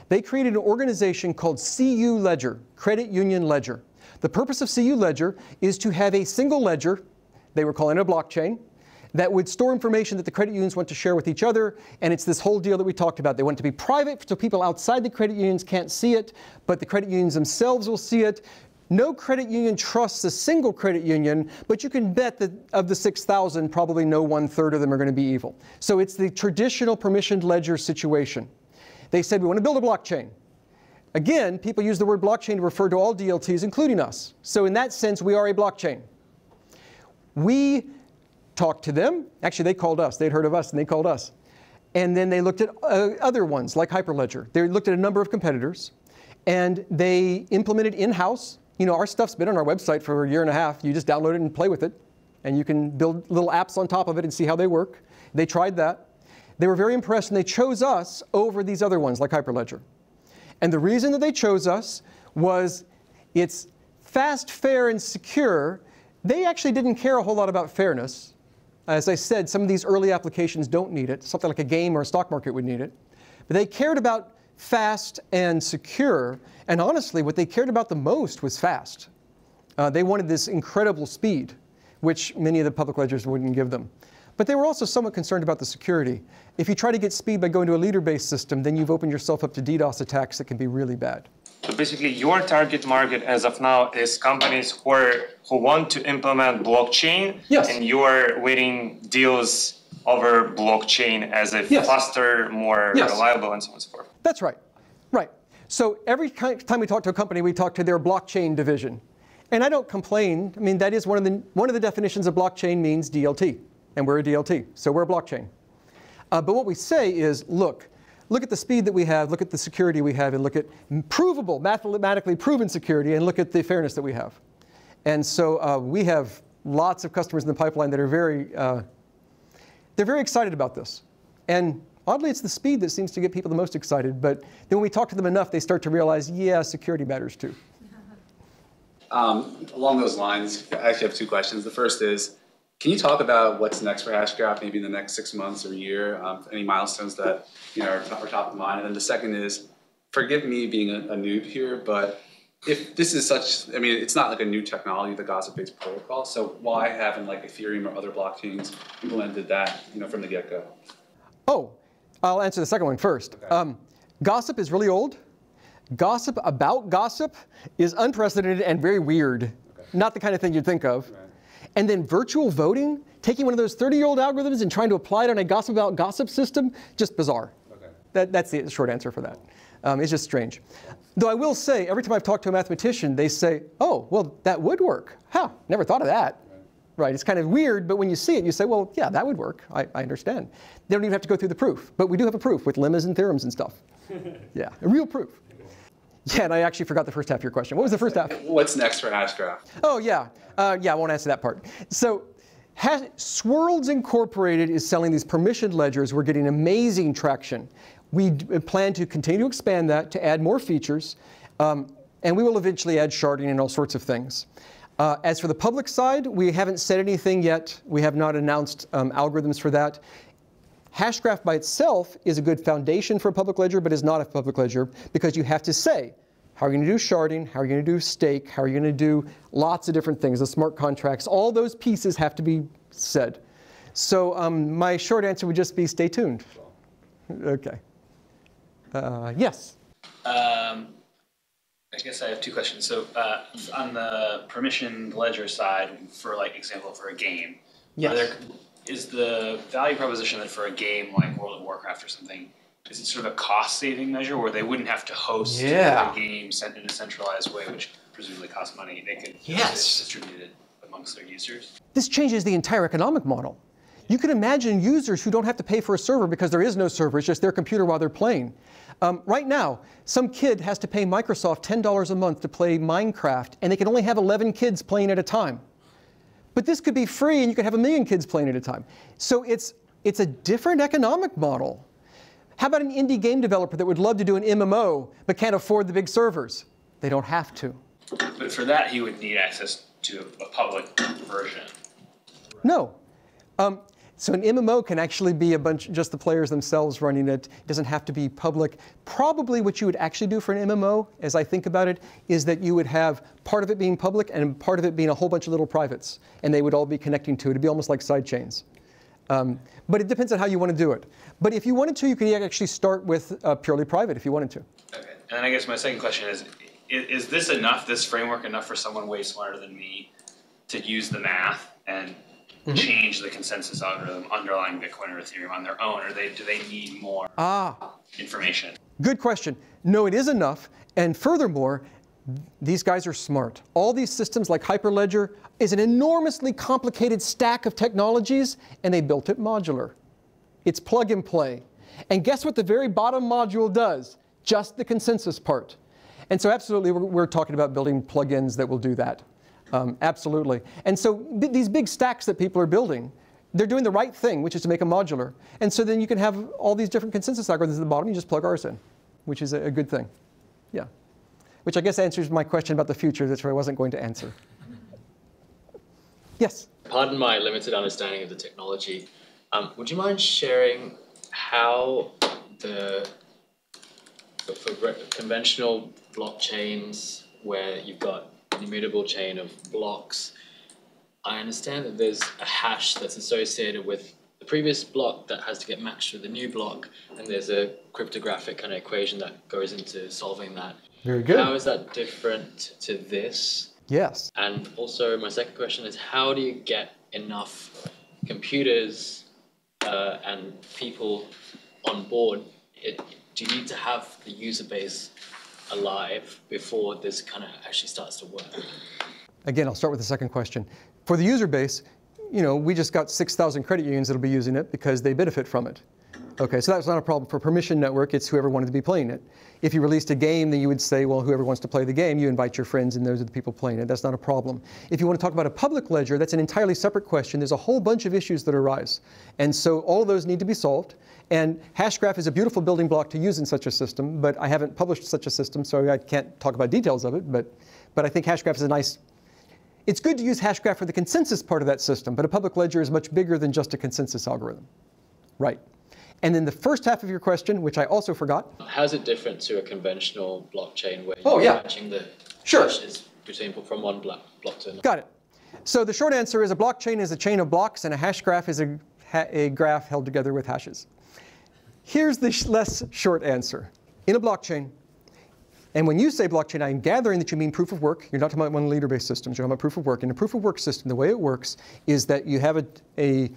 They created an organization called CU Ledger, Credit Union Ledger. The purpose of CU Ledger is to have a single ledger, they were calling it a blockchain, that would store information that the credit unions want to share with each other. And it's this whole deal that we talked about. They want it to be private so people outside the credit unions can't see it, but the credit unions themselves will see it. No credit union trusts a single credit union, but you can bet that of the 6,000, probably no 1/3 of them are going to be evil. So it's the traditional permissioned ledger situation. They said, we want to build a blockchain. Again, people use the word blockchain to refer to all DLTs, including us. So in that sense, we are a blockchain. We talked to them. Actually, they called us. They'd heard of us, and they called us. And then they looked at other ones, like Hyperledger. They looked at a number of competitors, and they implemented in-house. You know, our stuff's been on our website for a year and a half. You just download it and play with it, and you can build little apps on top of it and see how they work. They tried that. They were very impressed, and they chose us over these other ones, like Hyperledger. And the reason that they chose us was it's fast, fair, and secure. They actually didn't care a whole lot about fairness. As I said, some of these early applications don't need it. Something like a game or a stock market would need it. But they cared about fast and secure. And honestly, what they cared about the most was fast. They wanted this incredible speed, which many of the public ledgers wouldn't give them. But they were also somewhat concerned about the security. If you try to get speed by going to a leader-based system, then you've opened yourself up to DDoS attacks that can be really bad. So basically, your target market as of now is companies who want to implement blockchain, yes, and you are winning deals over blockchain as a yes, faster, more yes, reliable, and so on and so forth. That's right. Right. So every time we talk to a company, we talk to their blockchain division. And I don't complain. I mean, that is one of the definitions of blockchain means DLT. And we're a DLT, so we're a blockchain. But what we say is, look at the speed that we have, look at the security we have, and look at provable, mathematically proven security, and look at the fairness that we have. And so we have lots of customers in the pipeline that are very excited about this. And oddly, it's the speed that seems to get people the most excited. But then when we talk to them enough, they start to realize, yeah, security matters too. Along those lines, I actually have two questions. The first is, can you talk about what's next for Hashgraph, maybe in the next 6 months or a year, any milestones that are top of mind? And then the second is, forgive me being a noob here, but if this is such, I mean, it's not like a new technology, the gossip-based protocol, so why haven't like Ethereum or other blockchains implemented that from the get-go? Oh, I'll answer the second one first. Okay. Gossip is really old. Gossip about gossip is unprecedented and very weird. Okay. Not the kind of thing you'd think of. Right. And then virtual voting, taking one of those 30-year-old algorithms and trying to apply it on a gossip about gossip system, just bizarre. Okay. That's the short answer for that. It's just strange. Though I will say, every time I've talked to a mathematician, they say, oh, well, that would work. Huh, never thought of that. Right, it's kind of weird, but when you see it, you say, well, yeah, that would work. I understand. They don't even have to go through the proof. But we do have a proof with lemmas and theorems and stuff. Yeah, a real proof. Yeah, and I actually forgot the first half of your question. What was the first half? What's next for Hashgraph? Oh, yeah. Yeah, I won't answer that part. So Swirlds Incorporated is selling these permissioned ledgers. We're getting amazing traction. We plan to continue to expand that, to add more features. And we will eventually add sharding and all sorts of things. As for the public side, we haven't said anything yet. We have not announced algorithms for that. Hashgraph by itself is a good foundation for a public ledger, but is not a public ledger, because you have to say, how are you going to do sharding? How are you going to do stake? How are you going to do lots of different things, the smart contracts? All those pieces have to be said. So my short answer would just be stay tuned. OK. Yes? I guess I have two questions. So on the permissioned ledger side, for like example, for a game, yes, is the value proposition that for a game like World of Warcraft or something, is it sort of a cost-saving measure where they wouldn't have to host a yeah, game sent in a centralized way, which presumably costs money? They could yes, distribute it amongst their users. This changes the entire economic model. You can imagine users who don't have to pay for a server because there is no server. It's just their computer while they're playing. Right now, some kid has to pay Microsoft $10 a month to play Minecraft, and they can only have 11 kids playing at a time. But this could be free, and you could have 1 million kids playing at a time. So it's a different economic model. How about an indie game developer that would love to do an MMO but can't afford the big servers? They don't have to. But for that, he would need access to a public version. No. So an MMO can actually be a bunch, just the players themselves running it. It doesn't have to be public. Probably what you would actually do for an MMO, as I think about it, is that you would have part of it being public and part of it being a whole bunch of little privates. And they would all be connecting to it. It'd be almost like sidechains. But it depends on how you want to do it. But if you wanted to, you could actually start with purely private if you wanted to. Okay. And then I guess my second question is this enough, this framework enough for someone way smarter than me to use the math and mm-hmm, change the consensus algorithm underlying Bitcoin or Ethereum on their own, or do they need more information? Good question. No, it is enough. And furthermore, These guys are smart. All these systems, like Hyperledger, is an enormously complicated stack of technologies, and they built it modular. It's plug and play. And guess what the very bottom module does? Just the consensus part. And so absolutely, we're talking about building plugins that will do that. Absolutely. And so these big stacks that people are building, they're doing the right thing, which is to make them modular. And so then you can have all these different consensus algorithms at the bottom. You just plug ours in, which is a good thing. Yeah. Which I guess answers my question about the future, which I wasn't going to answer. Yes? Pardon my limited understanding of the technology. Would you mind sharing how for conventional blockchains where you've got an immutable chain of blocks, I understand that there's a hash that's associated with the previous block that has to get matched with the new block, and there's a cryptographic kind of equation that goes into solving that. Very good. How is that different to this? Yes. And also my second question is, how do you get enough computers and people on board? Do you need to have the user base alive before this kind of actually starts to work? Again, I'll start with the second question. For the user base, you know, we just got 6,000 credit unions that'll be using it because they benefit from it. Okay, so that's not a problem for permission network. It's whoever wanted to be playing it. If you released a game, then you would say, well, whoever wants to play the game, you invite your friends, and those are the people playing it. That's not a problem. If you want to talk about a public ledger, that's an entirely separate question. There's a whole bunch of issues that arise. And so all of those need to be solved. And Hashgraph is a beautiful building block to use in such a system, but I haven't published such a system, so I can't talk about details of it. But I think Hashgraph is a nice... It's good to use Hashgraph for the consensus part of that system, but a public ledger is much bigger than just a consensus algorithm. Right. And then the first half of your question, which I also forgot. How's it different to a conventional blockchain where you're matching the hashes between from one block to another? Got it. So the short answer is a blockchain is a chain of blocks, and a hash graph is a graph held together with hashes. Here's the less short answer. In a blockchain, and when you say blockchain, I am gathering that you mean proof of work. You're not talking about one-leader-based systems. You're talking about proof of work. In a proof of work system, the way it works is that you have a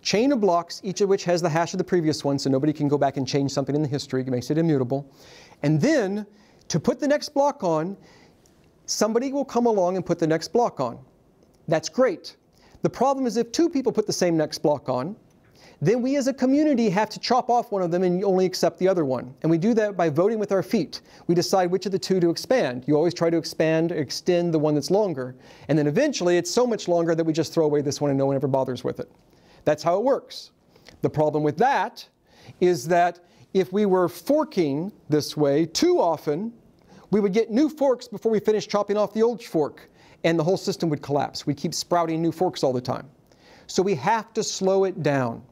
chain of blocks, each of which has the hash of the previous one, so nobody can go back and change something in the history. It makes it immutable. And then, to put the next block on, somebody will come along and put the next block on. That's great. The problem is if two people put the same next block on, then we as a community have to chop off one of them and only accept the other one. And we do that by voting with our feet. We decide which of the two to expand. You always try to expand or extend the one that's longer. And then eventually, it's so much longer that we just throw away this one and no one ever bothers with it. That's how it works. The problem with that is that if we were forking this way too often, we would get new forks before we finish chopping off the old fork, and the whole system would collapse. We keep sprouting new forks all the time. So we have to slow it down.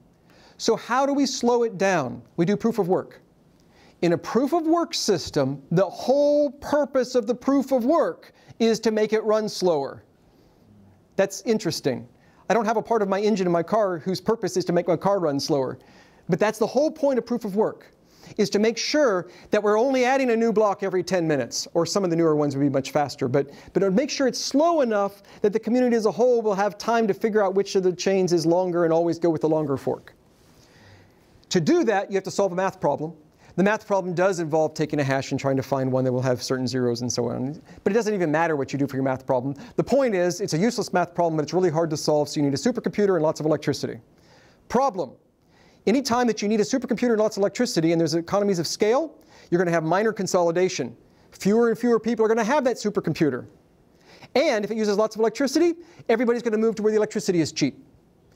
So how do we slow it down? We do proof of work. In a proof of work system, the whole purpose of the proof of work is to make it run slower. That's interesting. I don't have a part of my engine in my car whose purpose is to make my car run slower. But that's the whole point of proof of work, is to make sure that we're only adding a new block every 10 minutes. Or some of the newer ones would be much faster. But make sure it's slow enough that the community as a whole will have time to figure out which of the chains is longer and always go with the longer fork. To do that, you have to solve a math problem. The math problem does involve taking a hash and trying to find one that will have certain zeros and so on. But it doesn't even matter what you do for your math problem. The point is, it's a useless math problem, but it's really hard to solve, so you need a supercomputer and lots of electricity. Problem. Anytime that you need a supercomputer and lots of electricity and there's economies of scale, you're going to have minor consolidation. Fewer and fewer people are going to have that supercomputer. And if it uses lots of electricity, everybody's going to move to where the electricity is cheap. And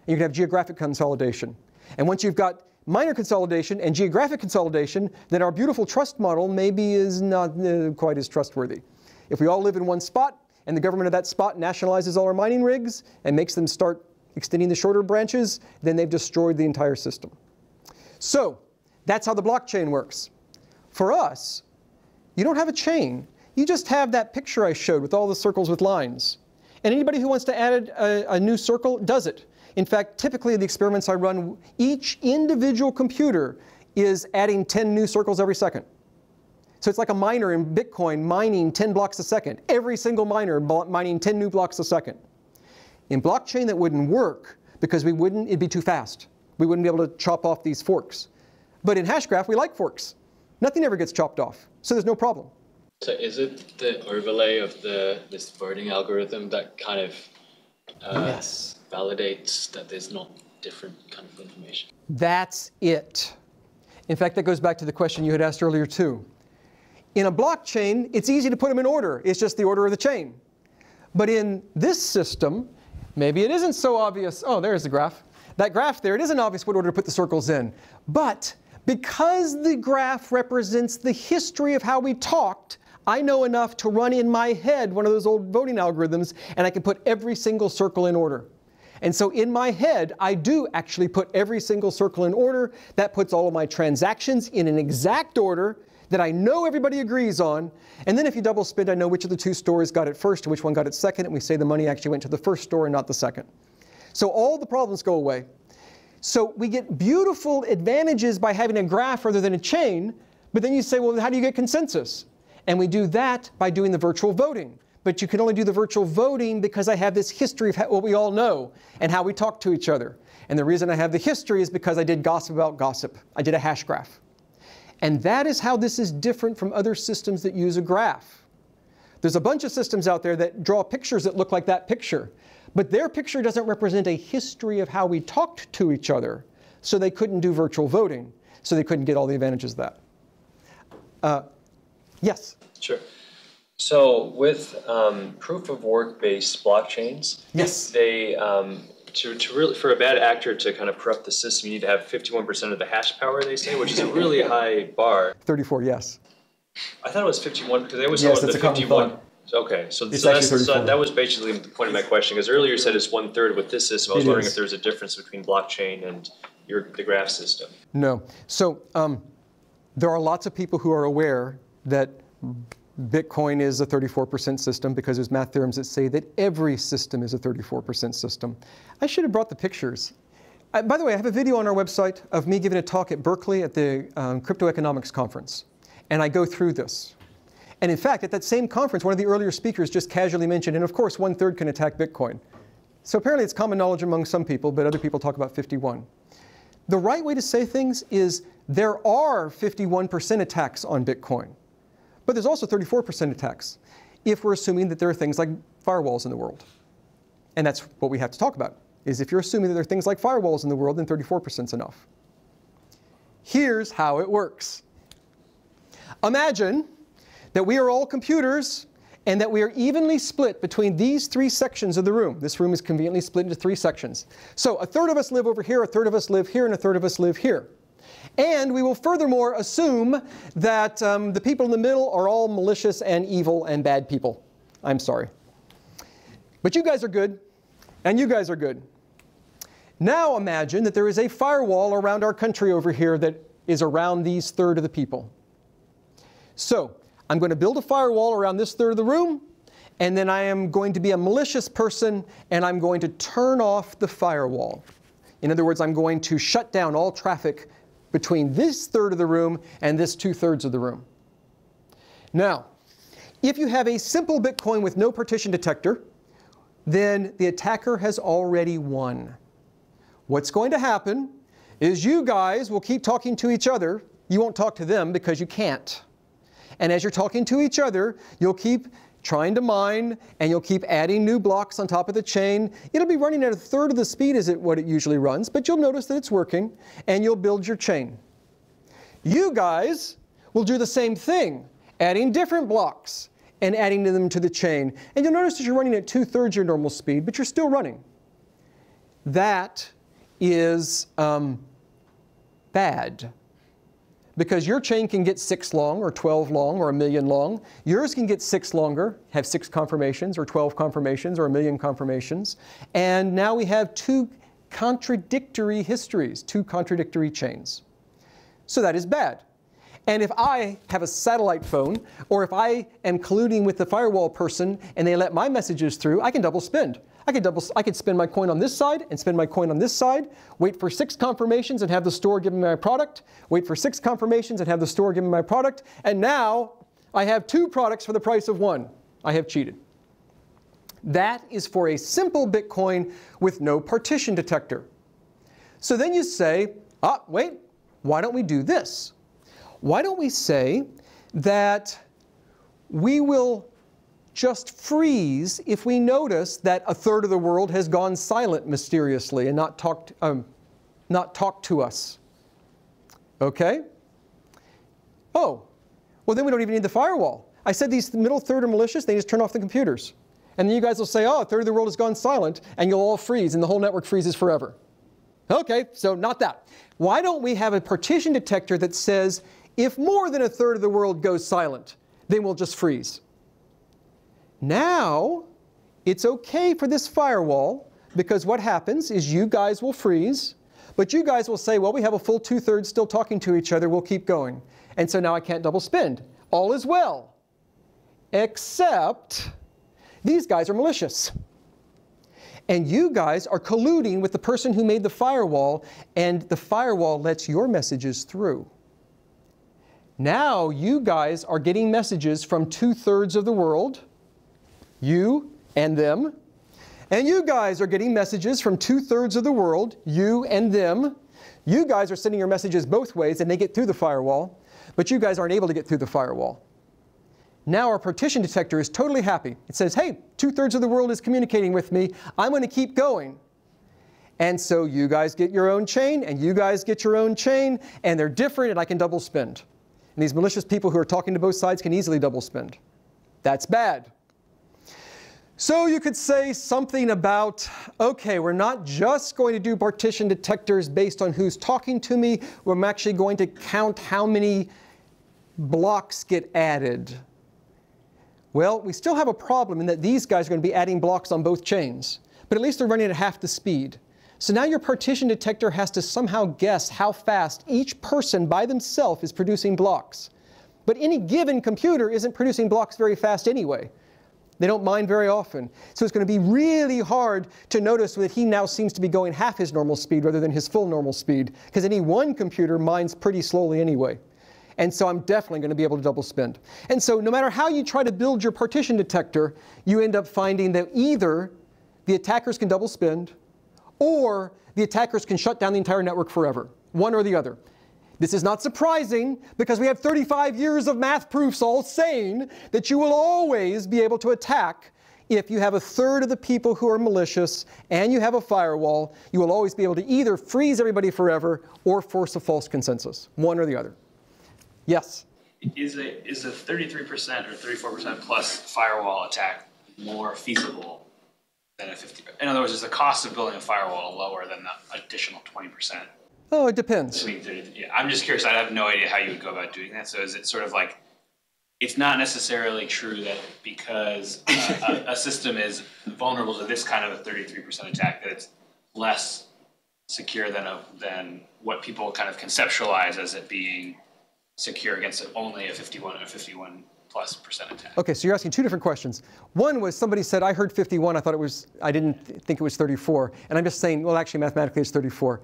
you're going to have geographic consolidation. And once you've got minor consolidation and geographic consolidation, then our beautiful trust model maybe is not quite as trustworthy. If we all live in one spot and the government of that spot nationalizes all our mining rigs and makes them start extending the shorter branches, then they've destroyed the entire system. So that's how the blockchain works. For us, you don't have a chain. You just have that picture I showed with all the circles with lines. And anybody who wants to add a new circle does it. In fact, typically in the experiments I run, each individual computer is adding 10 new circles every second. So it's like a miner in Bitcoin mining 10 blocks a second. Every single miner mining 10 new blocks a second. In blockchain, that wouldn't work because it'd be too fast. We wouldn't be able to chop off these forks. But in Hashgraph, we like forks. Nothing ever gets chopped off, so there's no problem. So is it the overlay of this voting algorithm that kind of validates that there's not different kind of information? That's it. In fact, that goes back to the question you had asked earlier too. In a blockchain, it's easy to put them in order. It's just the order of the chain. But in this system, maybe it isn't so obvious. Oh, there's the graph. That graph there, it isn't obvious what order to put the circles in. But because the graph represents the history of how we talked, I know enough to run in my head one of those old voting algorithms, and I can put every single circle in order. And so in my head, I do actually put every single circle in order. That puts all of my transactions in an exact order that I know everybody agrees on. And then if you double spend, I know which of the two stores got it first and which one got it second, and we say the money actually went to the first store and not the second. So all the problems go away. So we get beautiful advantages by having a graph rather than a chain. But then you say, well, how do you get consensus? And we do that by doing the virtual voting. But you can only do the virtual voting because I have this history of what we all know and how we talk to each other. And the reason I have the history is because I did gossip about gossip. I did a hash graph. And that is how this is different from other systems that use a graph. There's a bunch of systems out there that draw pictures that look like that picture. But their picture doesn't represent a history of how we talked to each other. So they couldn't do virtual voting. So they couldn't get all the advantages of that. Yes? Sure. So with proof-of-work-based blockchains, yes, they really, for a bad actor to kind of corrupt the system, you need to have 51% of the hash power, they say, which is a really high bar. 34, yes. I thought it was 51 because they always call it the 51. Okay, so that's, that was basically the point of my question, because earlier you said it's 1/3 with this system. I was wondering if there's a difference between blockchain and the graph system. No. So there are lots of people who are aware that Bitcoin is a 34% system because there's math theorems that say that every system is a 34% system. I should have brought the pictures. By the way, I have a video on our website of me giving a talk at Berkeley at the Crypto Economics Conference. And I go through this. And in fact, at that same conference, one of the earlier speakers just casually mentioned, and of course, 1/3 can attack Bitcoin. So apparently, it's common knowledge among some people, but other people talk about 51. The right way to say things is there are 51% attacks on Bitcoin. But there's also 34% attacks, if we're assuming that there are things like firewalls in the world. And that's what we have to talk about, is if you're assuming that there are things like firewalls in the world, then 34% is enough. Here's how it works. Imagine that we are all computers and that we are evenly split between these three sections of the room. This room is conveniently split into three sections. So 1/3 of us live over here, 1/3 of us live here, and 1/3 of us live here. And we will furthermore assume that the people in the middle are all malicious and evil and bad people. I'm sorry. But you guys are good, and you guys are good. Now imagine that there is a firewall around our country over here that is around these 1/3 of the people. So I'm going to build a firewall around this 1/3 of the room, and then I am going to be a malicious person, and I'm going to turn off the firewall. In other words, I'm going to shut down all traffic between this 1/3 of the room and this 2/3 of the room. Now, if you have a simple Bitcoin with no partition detector, then the attacker has already won. What's going to happen is you guys will keep talking to each other. You won't talk to them because you can't. And as you're talking to each other, you'll keep trying to mine, and you'll keep adding new blocks on top of the chain. It'll be running at 1/3 of the speed as what it usually runs, but you'll notice that it's working, and you'll build your chain. You guys will do the same thing, adding different blocks and adding them to the chain. And you'll notice that you're running at 2/3 your normal speed, but you're still running. That is bad. Because your chain can get 6 long, or 12 long, or 1 million long. Yours can get 6 longer, have 6 confirmations, or 12 confirmations, or 1 million confirmations. And now we have 2 contradictory histories, 2 contradictory chains. So that is bad. And if I have a satellite phone, or if I am colluding with the firewall person, and they let my messages through, I can double spend. I could spend my coin on this side and spend my coin on this side, wait for 6 confirmations and have the store give me my product, wait for 6 confirmations and have the store give me my product, and now I have 2 products for the price of 1. I have cheated. That is for a simple Bitcoin with no partition detector. So then you say, ah, wait, why don't we do this? Why don't we say that we will just freeze if we notice that a third of the world has gone silent mysteriously and not talked to us. Okay? Oh, well then we don't even need the firewall. I said these middle third are malicious, they just turn off the computers. And then you guys will say, oh, a third of the world has gone silent, and you'll all freeze, and the whole network freezes forever. Okay, so not that. Why don't we have a partition detector that says, if more than a third of the world goes silent, then we'll just freeze. Now, it's okay for this firewall, because what happens is you guys will freeze, but you guys will say, well, we have a full two-thirds still talking to each other, we'll keep going. And so now I can't double spend. All is well. Except these guys are malicious. And you guys are colluding with the person who made the firewall, and the firewall lets your messages through. Now you guys are getting messages from two-thirds of the world, you and them. And you guys are getting messages from two-thirds of the world, you and them. You guys are sending your messages both ways, and they get through the firewall, but you guys aren't able to get through the firewall. Now our partition detector is totally happy. It says, hey, two-thirds of the world is communicating with me. I'm going to keep going. And so you guys get your own chain, and you guys get your own chain, and they're different, and I can double spend. And these malicious people who are talking to both sides can easily double spend. That's bad. So you could say something about, okay, we're not just going to do partition detectors based on who's talking to me. We're actually going to count how many blocks get added. Well, we still have a problem in that these guys are going to be adding blocks on both chains, but at least they're running at half the speed. So now your partition detector has to somehow guess how fast each person by themselves is producing blocks. But any given computer isn't producing blocks very fast anyway. They don't mine very often. So it's going to be really hard to notice that he now seems to be going half his normal speed rather than his full normal speed, because any one computer mines pretty slowly anyway. And so I'm definitely going to be able to double spend. And so no matter how you try to build your partition detector, you end up finding that either the attackers can double spend, or the attackers can shut down the entire network forever. One or the other. This is not surprising, because we have 35 years of math proofs all saying that you will always be able to attack if you have a third of the people who are malicious and you have a firewall. You will always be able to either freeze everybody forever or force a false consensus. One or the other. Yes? Is a 33% or 34% plus firewall attack more feasible than a 50%? In other words, is the cost of building a firewall lower than the additional 20%? Oh, it depends. I mean, yeah, I'm just curious. I have no idea how you would go about doing that. So is it sort of like, it's not necessarily true that because a system is vulnerable to this kind of a 33% attack that it's less secure than what people kind of conceptualize as it being secure against only a 51 plus percent attack. Okay, so you're asking two different questions. One was somebody said, I heard 51, I thought it was, I didn't think it was 34. And I'm just saying, well, actually mathematically it's 34.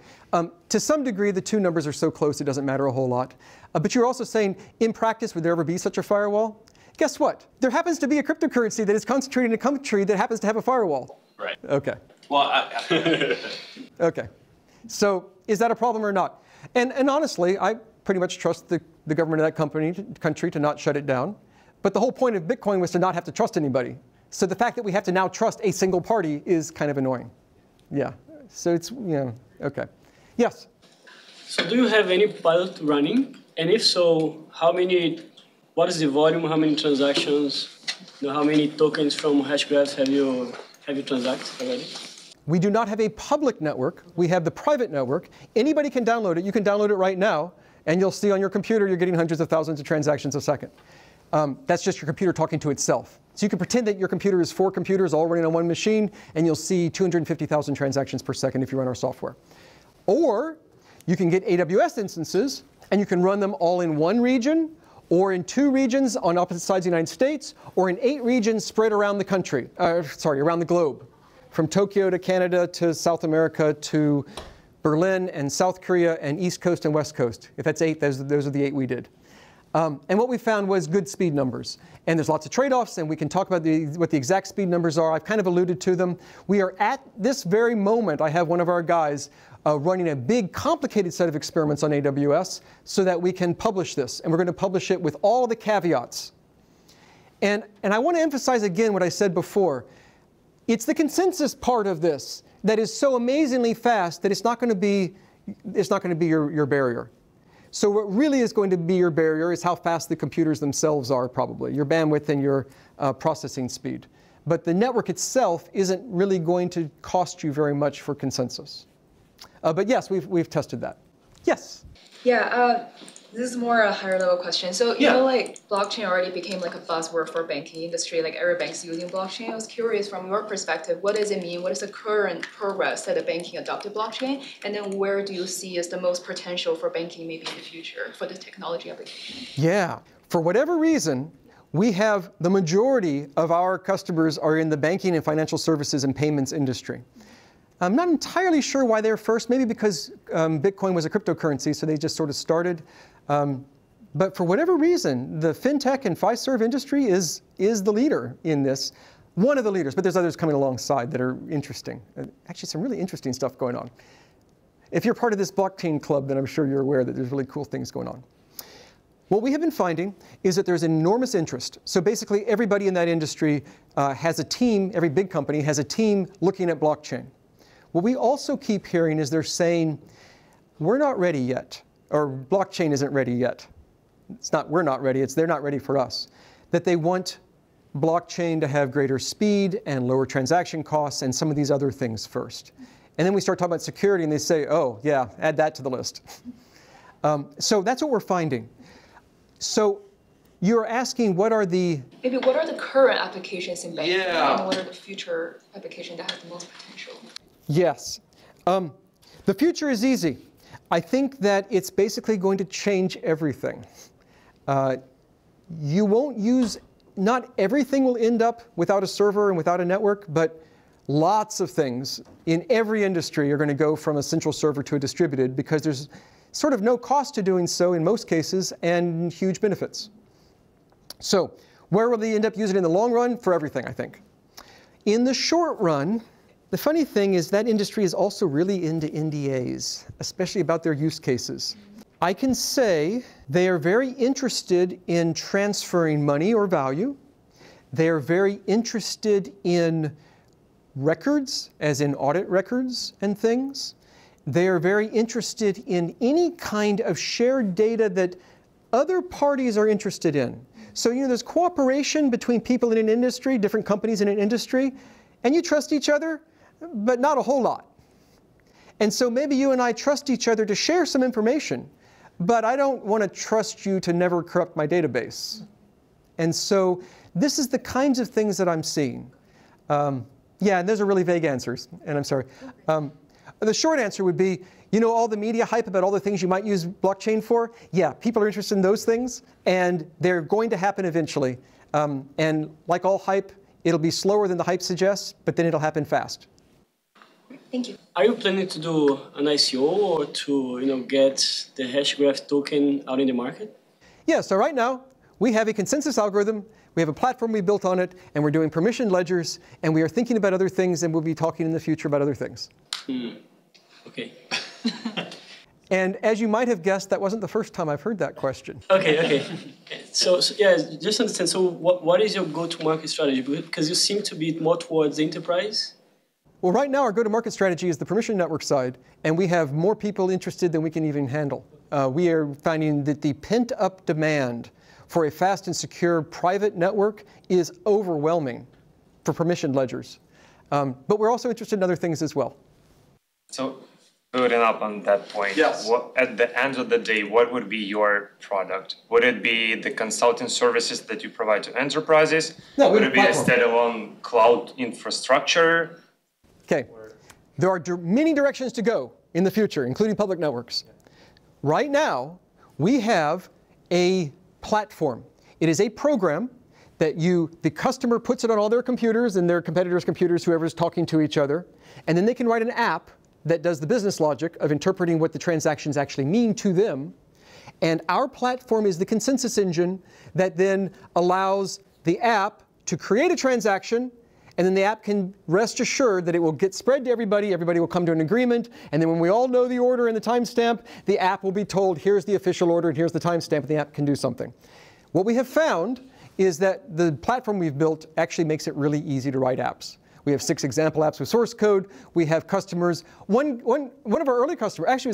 To some degree, the two numbers are so close it doesn't matter a whole lot. But you're also saying, in practice, would there ever be such a firewall? Guess what? There happens to be a cryptocurrency that is concentrated in a country that happens to have a firewall. Right. Okay. Well, okay. So is that a problem or not? And honestly, I pretty much trust the government of that country to not shut it down. But the whole point of Bitcoin was to not have to trust anybody. So the fact that we have to now trust a single party is kind of annoying. Yeah. So it's, yeah, okay. Yes? So do you have any pilot running? And if so, how many, what is the volume, how many transactions, you know, how many tokens from Hashgraph have you transacted already? We do not have a public network. We have the private network. Anybody can download it. You can download it right now. And you'll see on your computer you're getting hundreds of thousands of transactions a second. That's just your computer talking to itself. So you can pretend that your computer is four computers all running on one machine, and you'll see 250,000 transactions per second if you run our software. Or you can get AWS instances, and you can run them all in one region, or in two regions on opposite sides of the United States, or in 8 regions spread around the country, around the globe, from Tokyo to Canada to South America to Berlin and South Korea and East Coast and West Coast. If that's 8, those are the 8 we did. And what we found was good speed numbers. And there's lots of trade-offs, and we can talk about what the exact speed numbers are. I've kind of alluded to them. We are at this very moment, I have one of our guys running a big, complicated set of experiments on AWS so that we can publish this. And we're going to publish it with all the caveats. And I want to emphasize again what I said before. It's the consensus part of this that is so amazingly fast that it's not going to be your barrier. So what really is going to be your barrier is how fast the computers themselves are, probably, your bandwidth and your processing speed. But the network itself isn't really going to cost you very much for consensus. But yes, we've tested that. Yes? Yeah, this is more a higher level question. So you know, like, blockchain already became like a buzzword for banking industry, like every bank's using blockchain. I was curious from your perspective, what does it mean? What is the current progress that the banking adopted blockchain? And then where do you see is the most potential for banking maybe in the future for this technology application? Yeah, for whatever reason, we have the majority of our customers are in the banking and financial services and payments industry. I'm not entirely sure why they're first, maybe because Bitcoin was a cryptocurrency, so they just sort of started. But for whatever reason, the fintech and fiserv industry is the leader in this, one of the leaders. But there's others coming alongside that are interesting. Actually, some really interesting stuff going on. If you're part of this blockchain club, then I'm sure you're aware that there's really cool things going on. What we have been finding is that there's enormous interest. So basically, everybody in that industry has a team. Every big company has a team looking at blockchain. What we also keep hearing is they're saying, we're not ready yet. Or blockchain isn't ready yet. It's not we're not ready, it's they're not ready for us. That they want blockchain to have greater speed and lower transaction costs and some of these other things first. And then we start talking about security and they say, oh yeah, add that to the list. So that's what we're finding. So you're asking what are the... Maybe what are the current applications in banking and what are the future applications that have the most potential? Yes. The future is easy. I think that it's basically going to change everything. You won't use, not everything will end up without a server and without a network, but lots of things in every industry are going to go from a central server to a distributed because there's sort of no cost to doing so in most cases and huge benefits. So where will they end up using it in the long run? For everything, I think. In the short run, the funny thing is that industry is also really into NDAs, especially about their use cases. I can say they are very interested in transferring money or value. They are very interested in records, as in audit records and things. They are very interested in any kind of shared data that other parties are interested in. So, you know, there's cooperation between people in an industry, different companies in an industry, and you trust each other. But not a whole lot. And so maybe you and I trust each other to share some information, but I don't want to trust you to never corrupt my database. And so this is the kinds of things that I'm seeing. Yeah, and those are really vague answers, and I'm sorry. The short answer would be, you know, all the media hype about all the things you might use blockchain for? Yeah, people are interested in those things, and they're going to happen eventually. And like all hype, it'll be slower than the hype suggests, but then it'll happen fast. Thank you. Are you planning to do an ICO or to, you know, get the Hashgraph token out in the market? Yeah, so right now we have a consensus algorithm, we have a platform we built on it, and we're doing permissioned ledgers, and we are thinking about other things, and we'll be talking in the future about other things. Okay. And as you might have guessed, that wasn't the first time I've heard that question. Okay. So yeah, just understand, so what is your go-to-market strategy? Because you seem to be more towards the enterprise. Well, right now, our go-to-market strategy is the permission network side, and we have more people interested than we can even handle. We are finding that the pent-up demand for a fast and secure private network is overwhelming for permission ledgers. But we're also interested in other things as well. So, building up on that point, yes. What, at the end of the day, what would be your product? Would it be the consulting services that you provide to enterprises? No, would it be a standalone cloud infrastructure? Okay, there are many directions to go in the future, including public networks. Right now, we have a platform. It is a program that the customer puts it on all their computers and their competitors' computers, whoever's talking to each other, and then they can write an app that does the business logic of interpreting what the transactions actually mean to them. And our platform is the consensus engine that then allows the app to create a transaction, and then the app can rest assured that it will get spread to everybody, everybody will come to an agreement, and then when we all know the order and the timestamp, the app will be told, here's the official order and here's the timestamp, and the app can do something. What we have found is that the platform we've built actually makes it really easy to write apps. We have 6 example apps with source code. We have customers. One of our early customers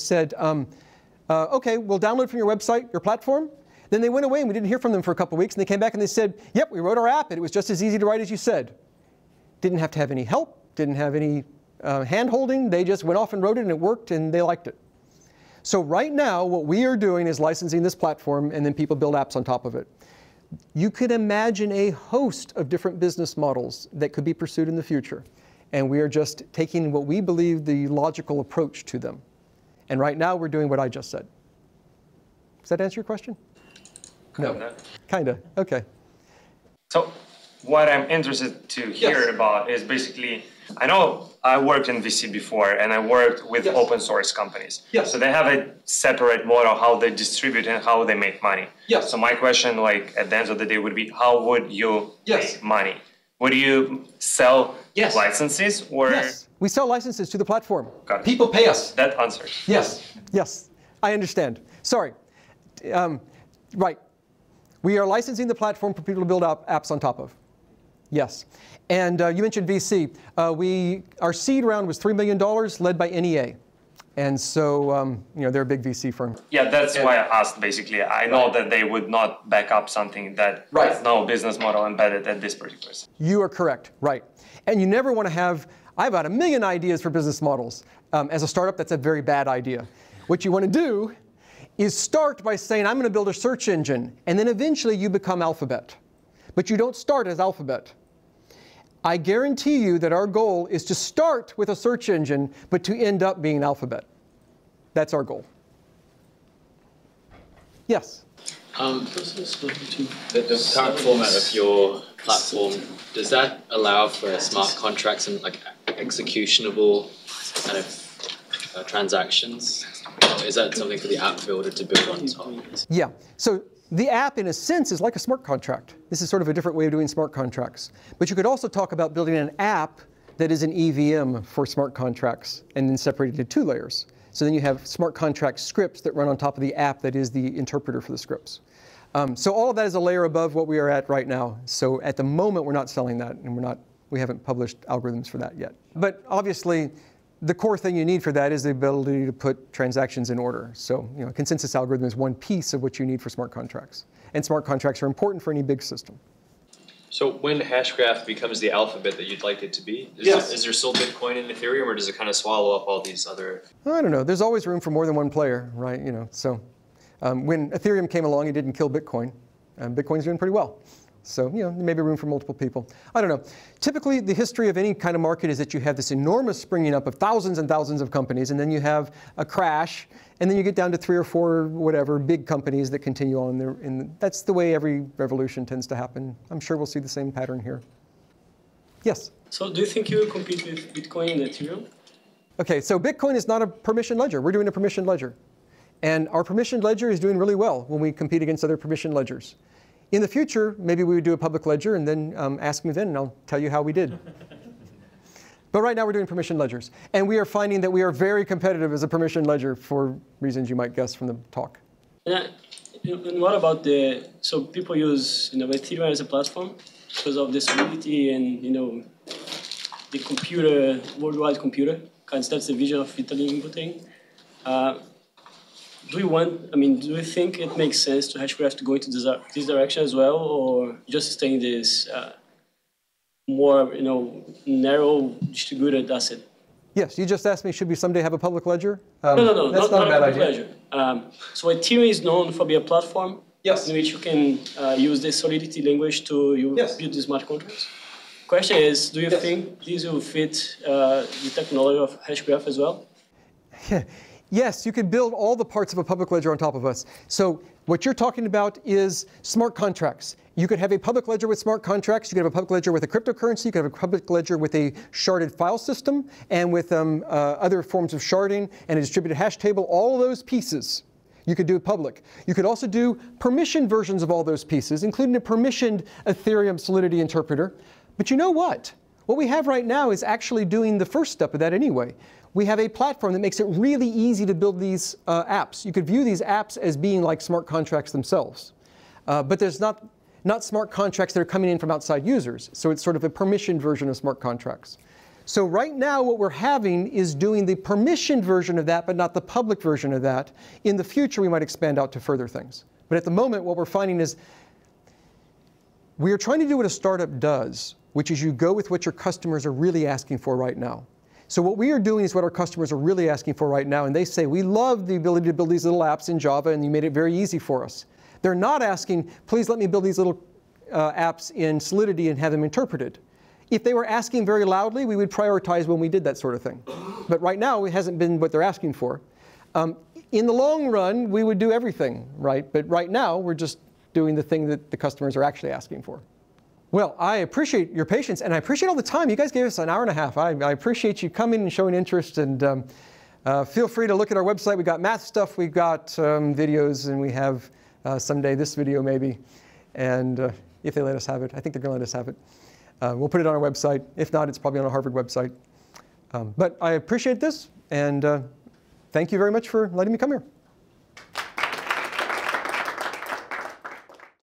said, OK, we'll download from your website, your platform. Then they went away, and we didn't hear from them for a couple weeks. And they came back, and they said, yep, we wrote our app, and it was just as easy to write as you said. Didn't have to have any help, didn't have any hand-holding. They just went off and wrote it, and it worked, and they liked it. So right now, what we are doing is licensing this platform, and then people build apps on top of it. You could imagine a host of different business models that could be pursued in the future. And we are just taking what we believe the logical approach to them. And right now, we're doing what I just said. Does that answer your question? No. Kinda. OK. So what I'm interested to hear about is basically, I know I worked in VC before, and I worked with open source companies. So they have a separate model how they distribute and how they make money. So my question, like at the end of the day, would be, how would you make money? Would you sell licenses or? Yes, we sell licenses to the platform. People pay us. That answers. Yes, I understand. Sorry, right. We are licensing the platform for people to build apps on top of. Yes. And you mentioned VC. Our seed round was $3 million led by NEA. And so you know, they're a big VC firm. Yeah, that's why I asked, basically. I know that they would not back up something that has no business model embedded at this particular stage. You are correct, right. And you never want to have, I've got a million ideas for business models. As a startup, that's a very bad idea. What you want to do is start by saying, I'm going to build a search engine. And then eventually you become Alphabet. But you don't start as Alphabet. I guarantee you that our goal is to start with a search engine, but to end up being Alphabet. That's our goal. Yes? The current format of your platform, does that allow for smart contracts and like executionable kind of transactions? Or is that something for the app builder to build on top? Yeah. So the app, in a sense, is like a smart contract. This is sort of a different way of doing smart contracts. But you could also talk about building an app that is an EVM for smart contracts and then separated into 2 layers. So then you have smart contract scripts that run on top of the app that is the interpreter for the scripts. So all of that is a layer above what we are at right now. So at the moment, we're not selling that, and we haven't published algorithms for that yet. But obviously, the core thing you need for that is the ability to put transactions in order. So you know, a consensus algorithm is one piece of what you need for smart contracts. And smart contracts are important for any big system. So when Hashgraph becomes the Alphabet that you'd like it to be, is there still Bitcoin in Ethereum, or does it kind of swallow up all these other? I don't know. There's always room for more than one player, right? You know, so when Ethereum came along, it didn't kill Bitcoin. Bitcoin's doing pretty well. So you know, maybe room for multiple people. I don't know. Typically, the history of any kind of market is that you have this enormous springing up of thousands and thousands of companies, and then you have a crash, and then you get down to 3 or 4 whatever big companies that continue on. That's the way every revolution tends to happen. I'm sure we'll see the same pattern here. Yes? So do you think you will compete with Bitcoin and Ethereum? OK, so Bitcoin is not a permissioned ledger. We're doing a permissioned ledger. And our permissioned ledger is doing really well when we compete against other permissioned ledgers. In the future, maybe we would do a public ledger, and then ask me then, and I'll tell you how we did. But right now, we're doing permissioned ledgers. And we are finding that we are very competitive as a permissioned ledger for reasons you might guess from the talk. And what about the, so people use Ethereum as a platform because of the solidity and the computer, worldwide computer, because that's the vision of Vitalik Buterin. Do you think it makes sense to Hashgraph to go into this direction as well, or just stay in this more, narrow distributed asset? Yes, you just asked me, should we someday have a public ledger? No, that's not a bad idea. So Ethereum is known for being a platform in which you can use the Solidity language to build these smart contracts. Question is, do you think this will fit the technology of Hashgraph as well? Yes, you could build all the parts of a public ledger on top of us. So what you're talking about is smart contracts. You could have a public ledger with smart contracts. You could have a public ledger with a cryptocurrency. You could have a public ledger with a sharded file system and with other forms of sharding and a distributed hash table. All of those pieces you could do public. You could also do permissioned versions of all those pieces, including a permissioned Ethereum Solidity interpreter. But you know what? What we have right now is actually doing the first step of that anyway. We have a platform that makes it really easy to build these apps. You could view these apps as being like smart contracts themselves. But there's not smart contracts that are coming in from outside users. So it's sort of a permissioned version of smart contracts. So right now what we're having is doing the permissioned version of that, but not the public version of that. In the future, we might expand out to further things. But at the moment, what we're finding is we are trying to do what a startup does, which is you go with what your customers are really asking for right now. So what we are doing is what our customers are really asking for right now. And they say, we love the ability to build these little apps in Java, and you made it very easy for us. They're not asking, please let me build these little apps in Solidity and have them interpreted. If they were asking very loudly, we would prioritize when we did that sort of thing. But right now, it hasn't been what they're asking for. In the long run, we would do everything, right? But right now, we're just doing the thing that the customers are actually asking for. Well, I appreciate your patience, and I appreciate all the time. You guys gave us an hour and a half. I appreciate you coming and showing interest. And feel free to look at our website. We've got math stuff. We've got videos, and we have someday this video maybe. And if they let us have it, I think they're going to let us have it. We'll put it on our website. If not, it's probably on a Harvard website. But I appreciate this, and thank you very much for letting me come here.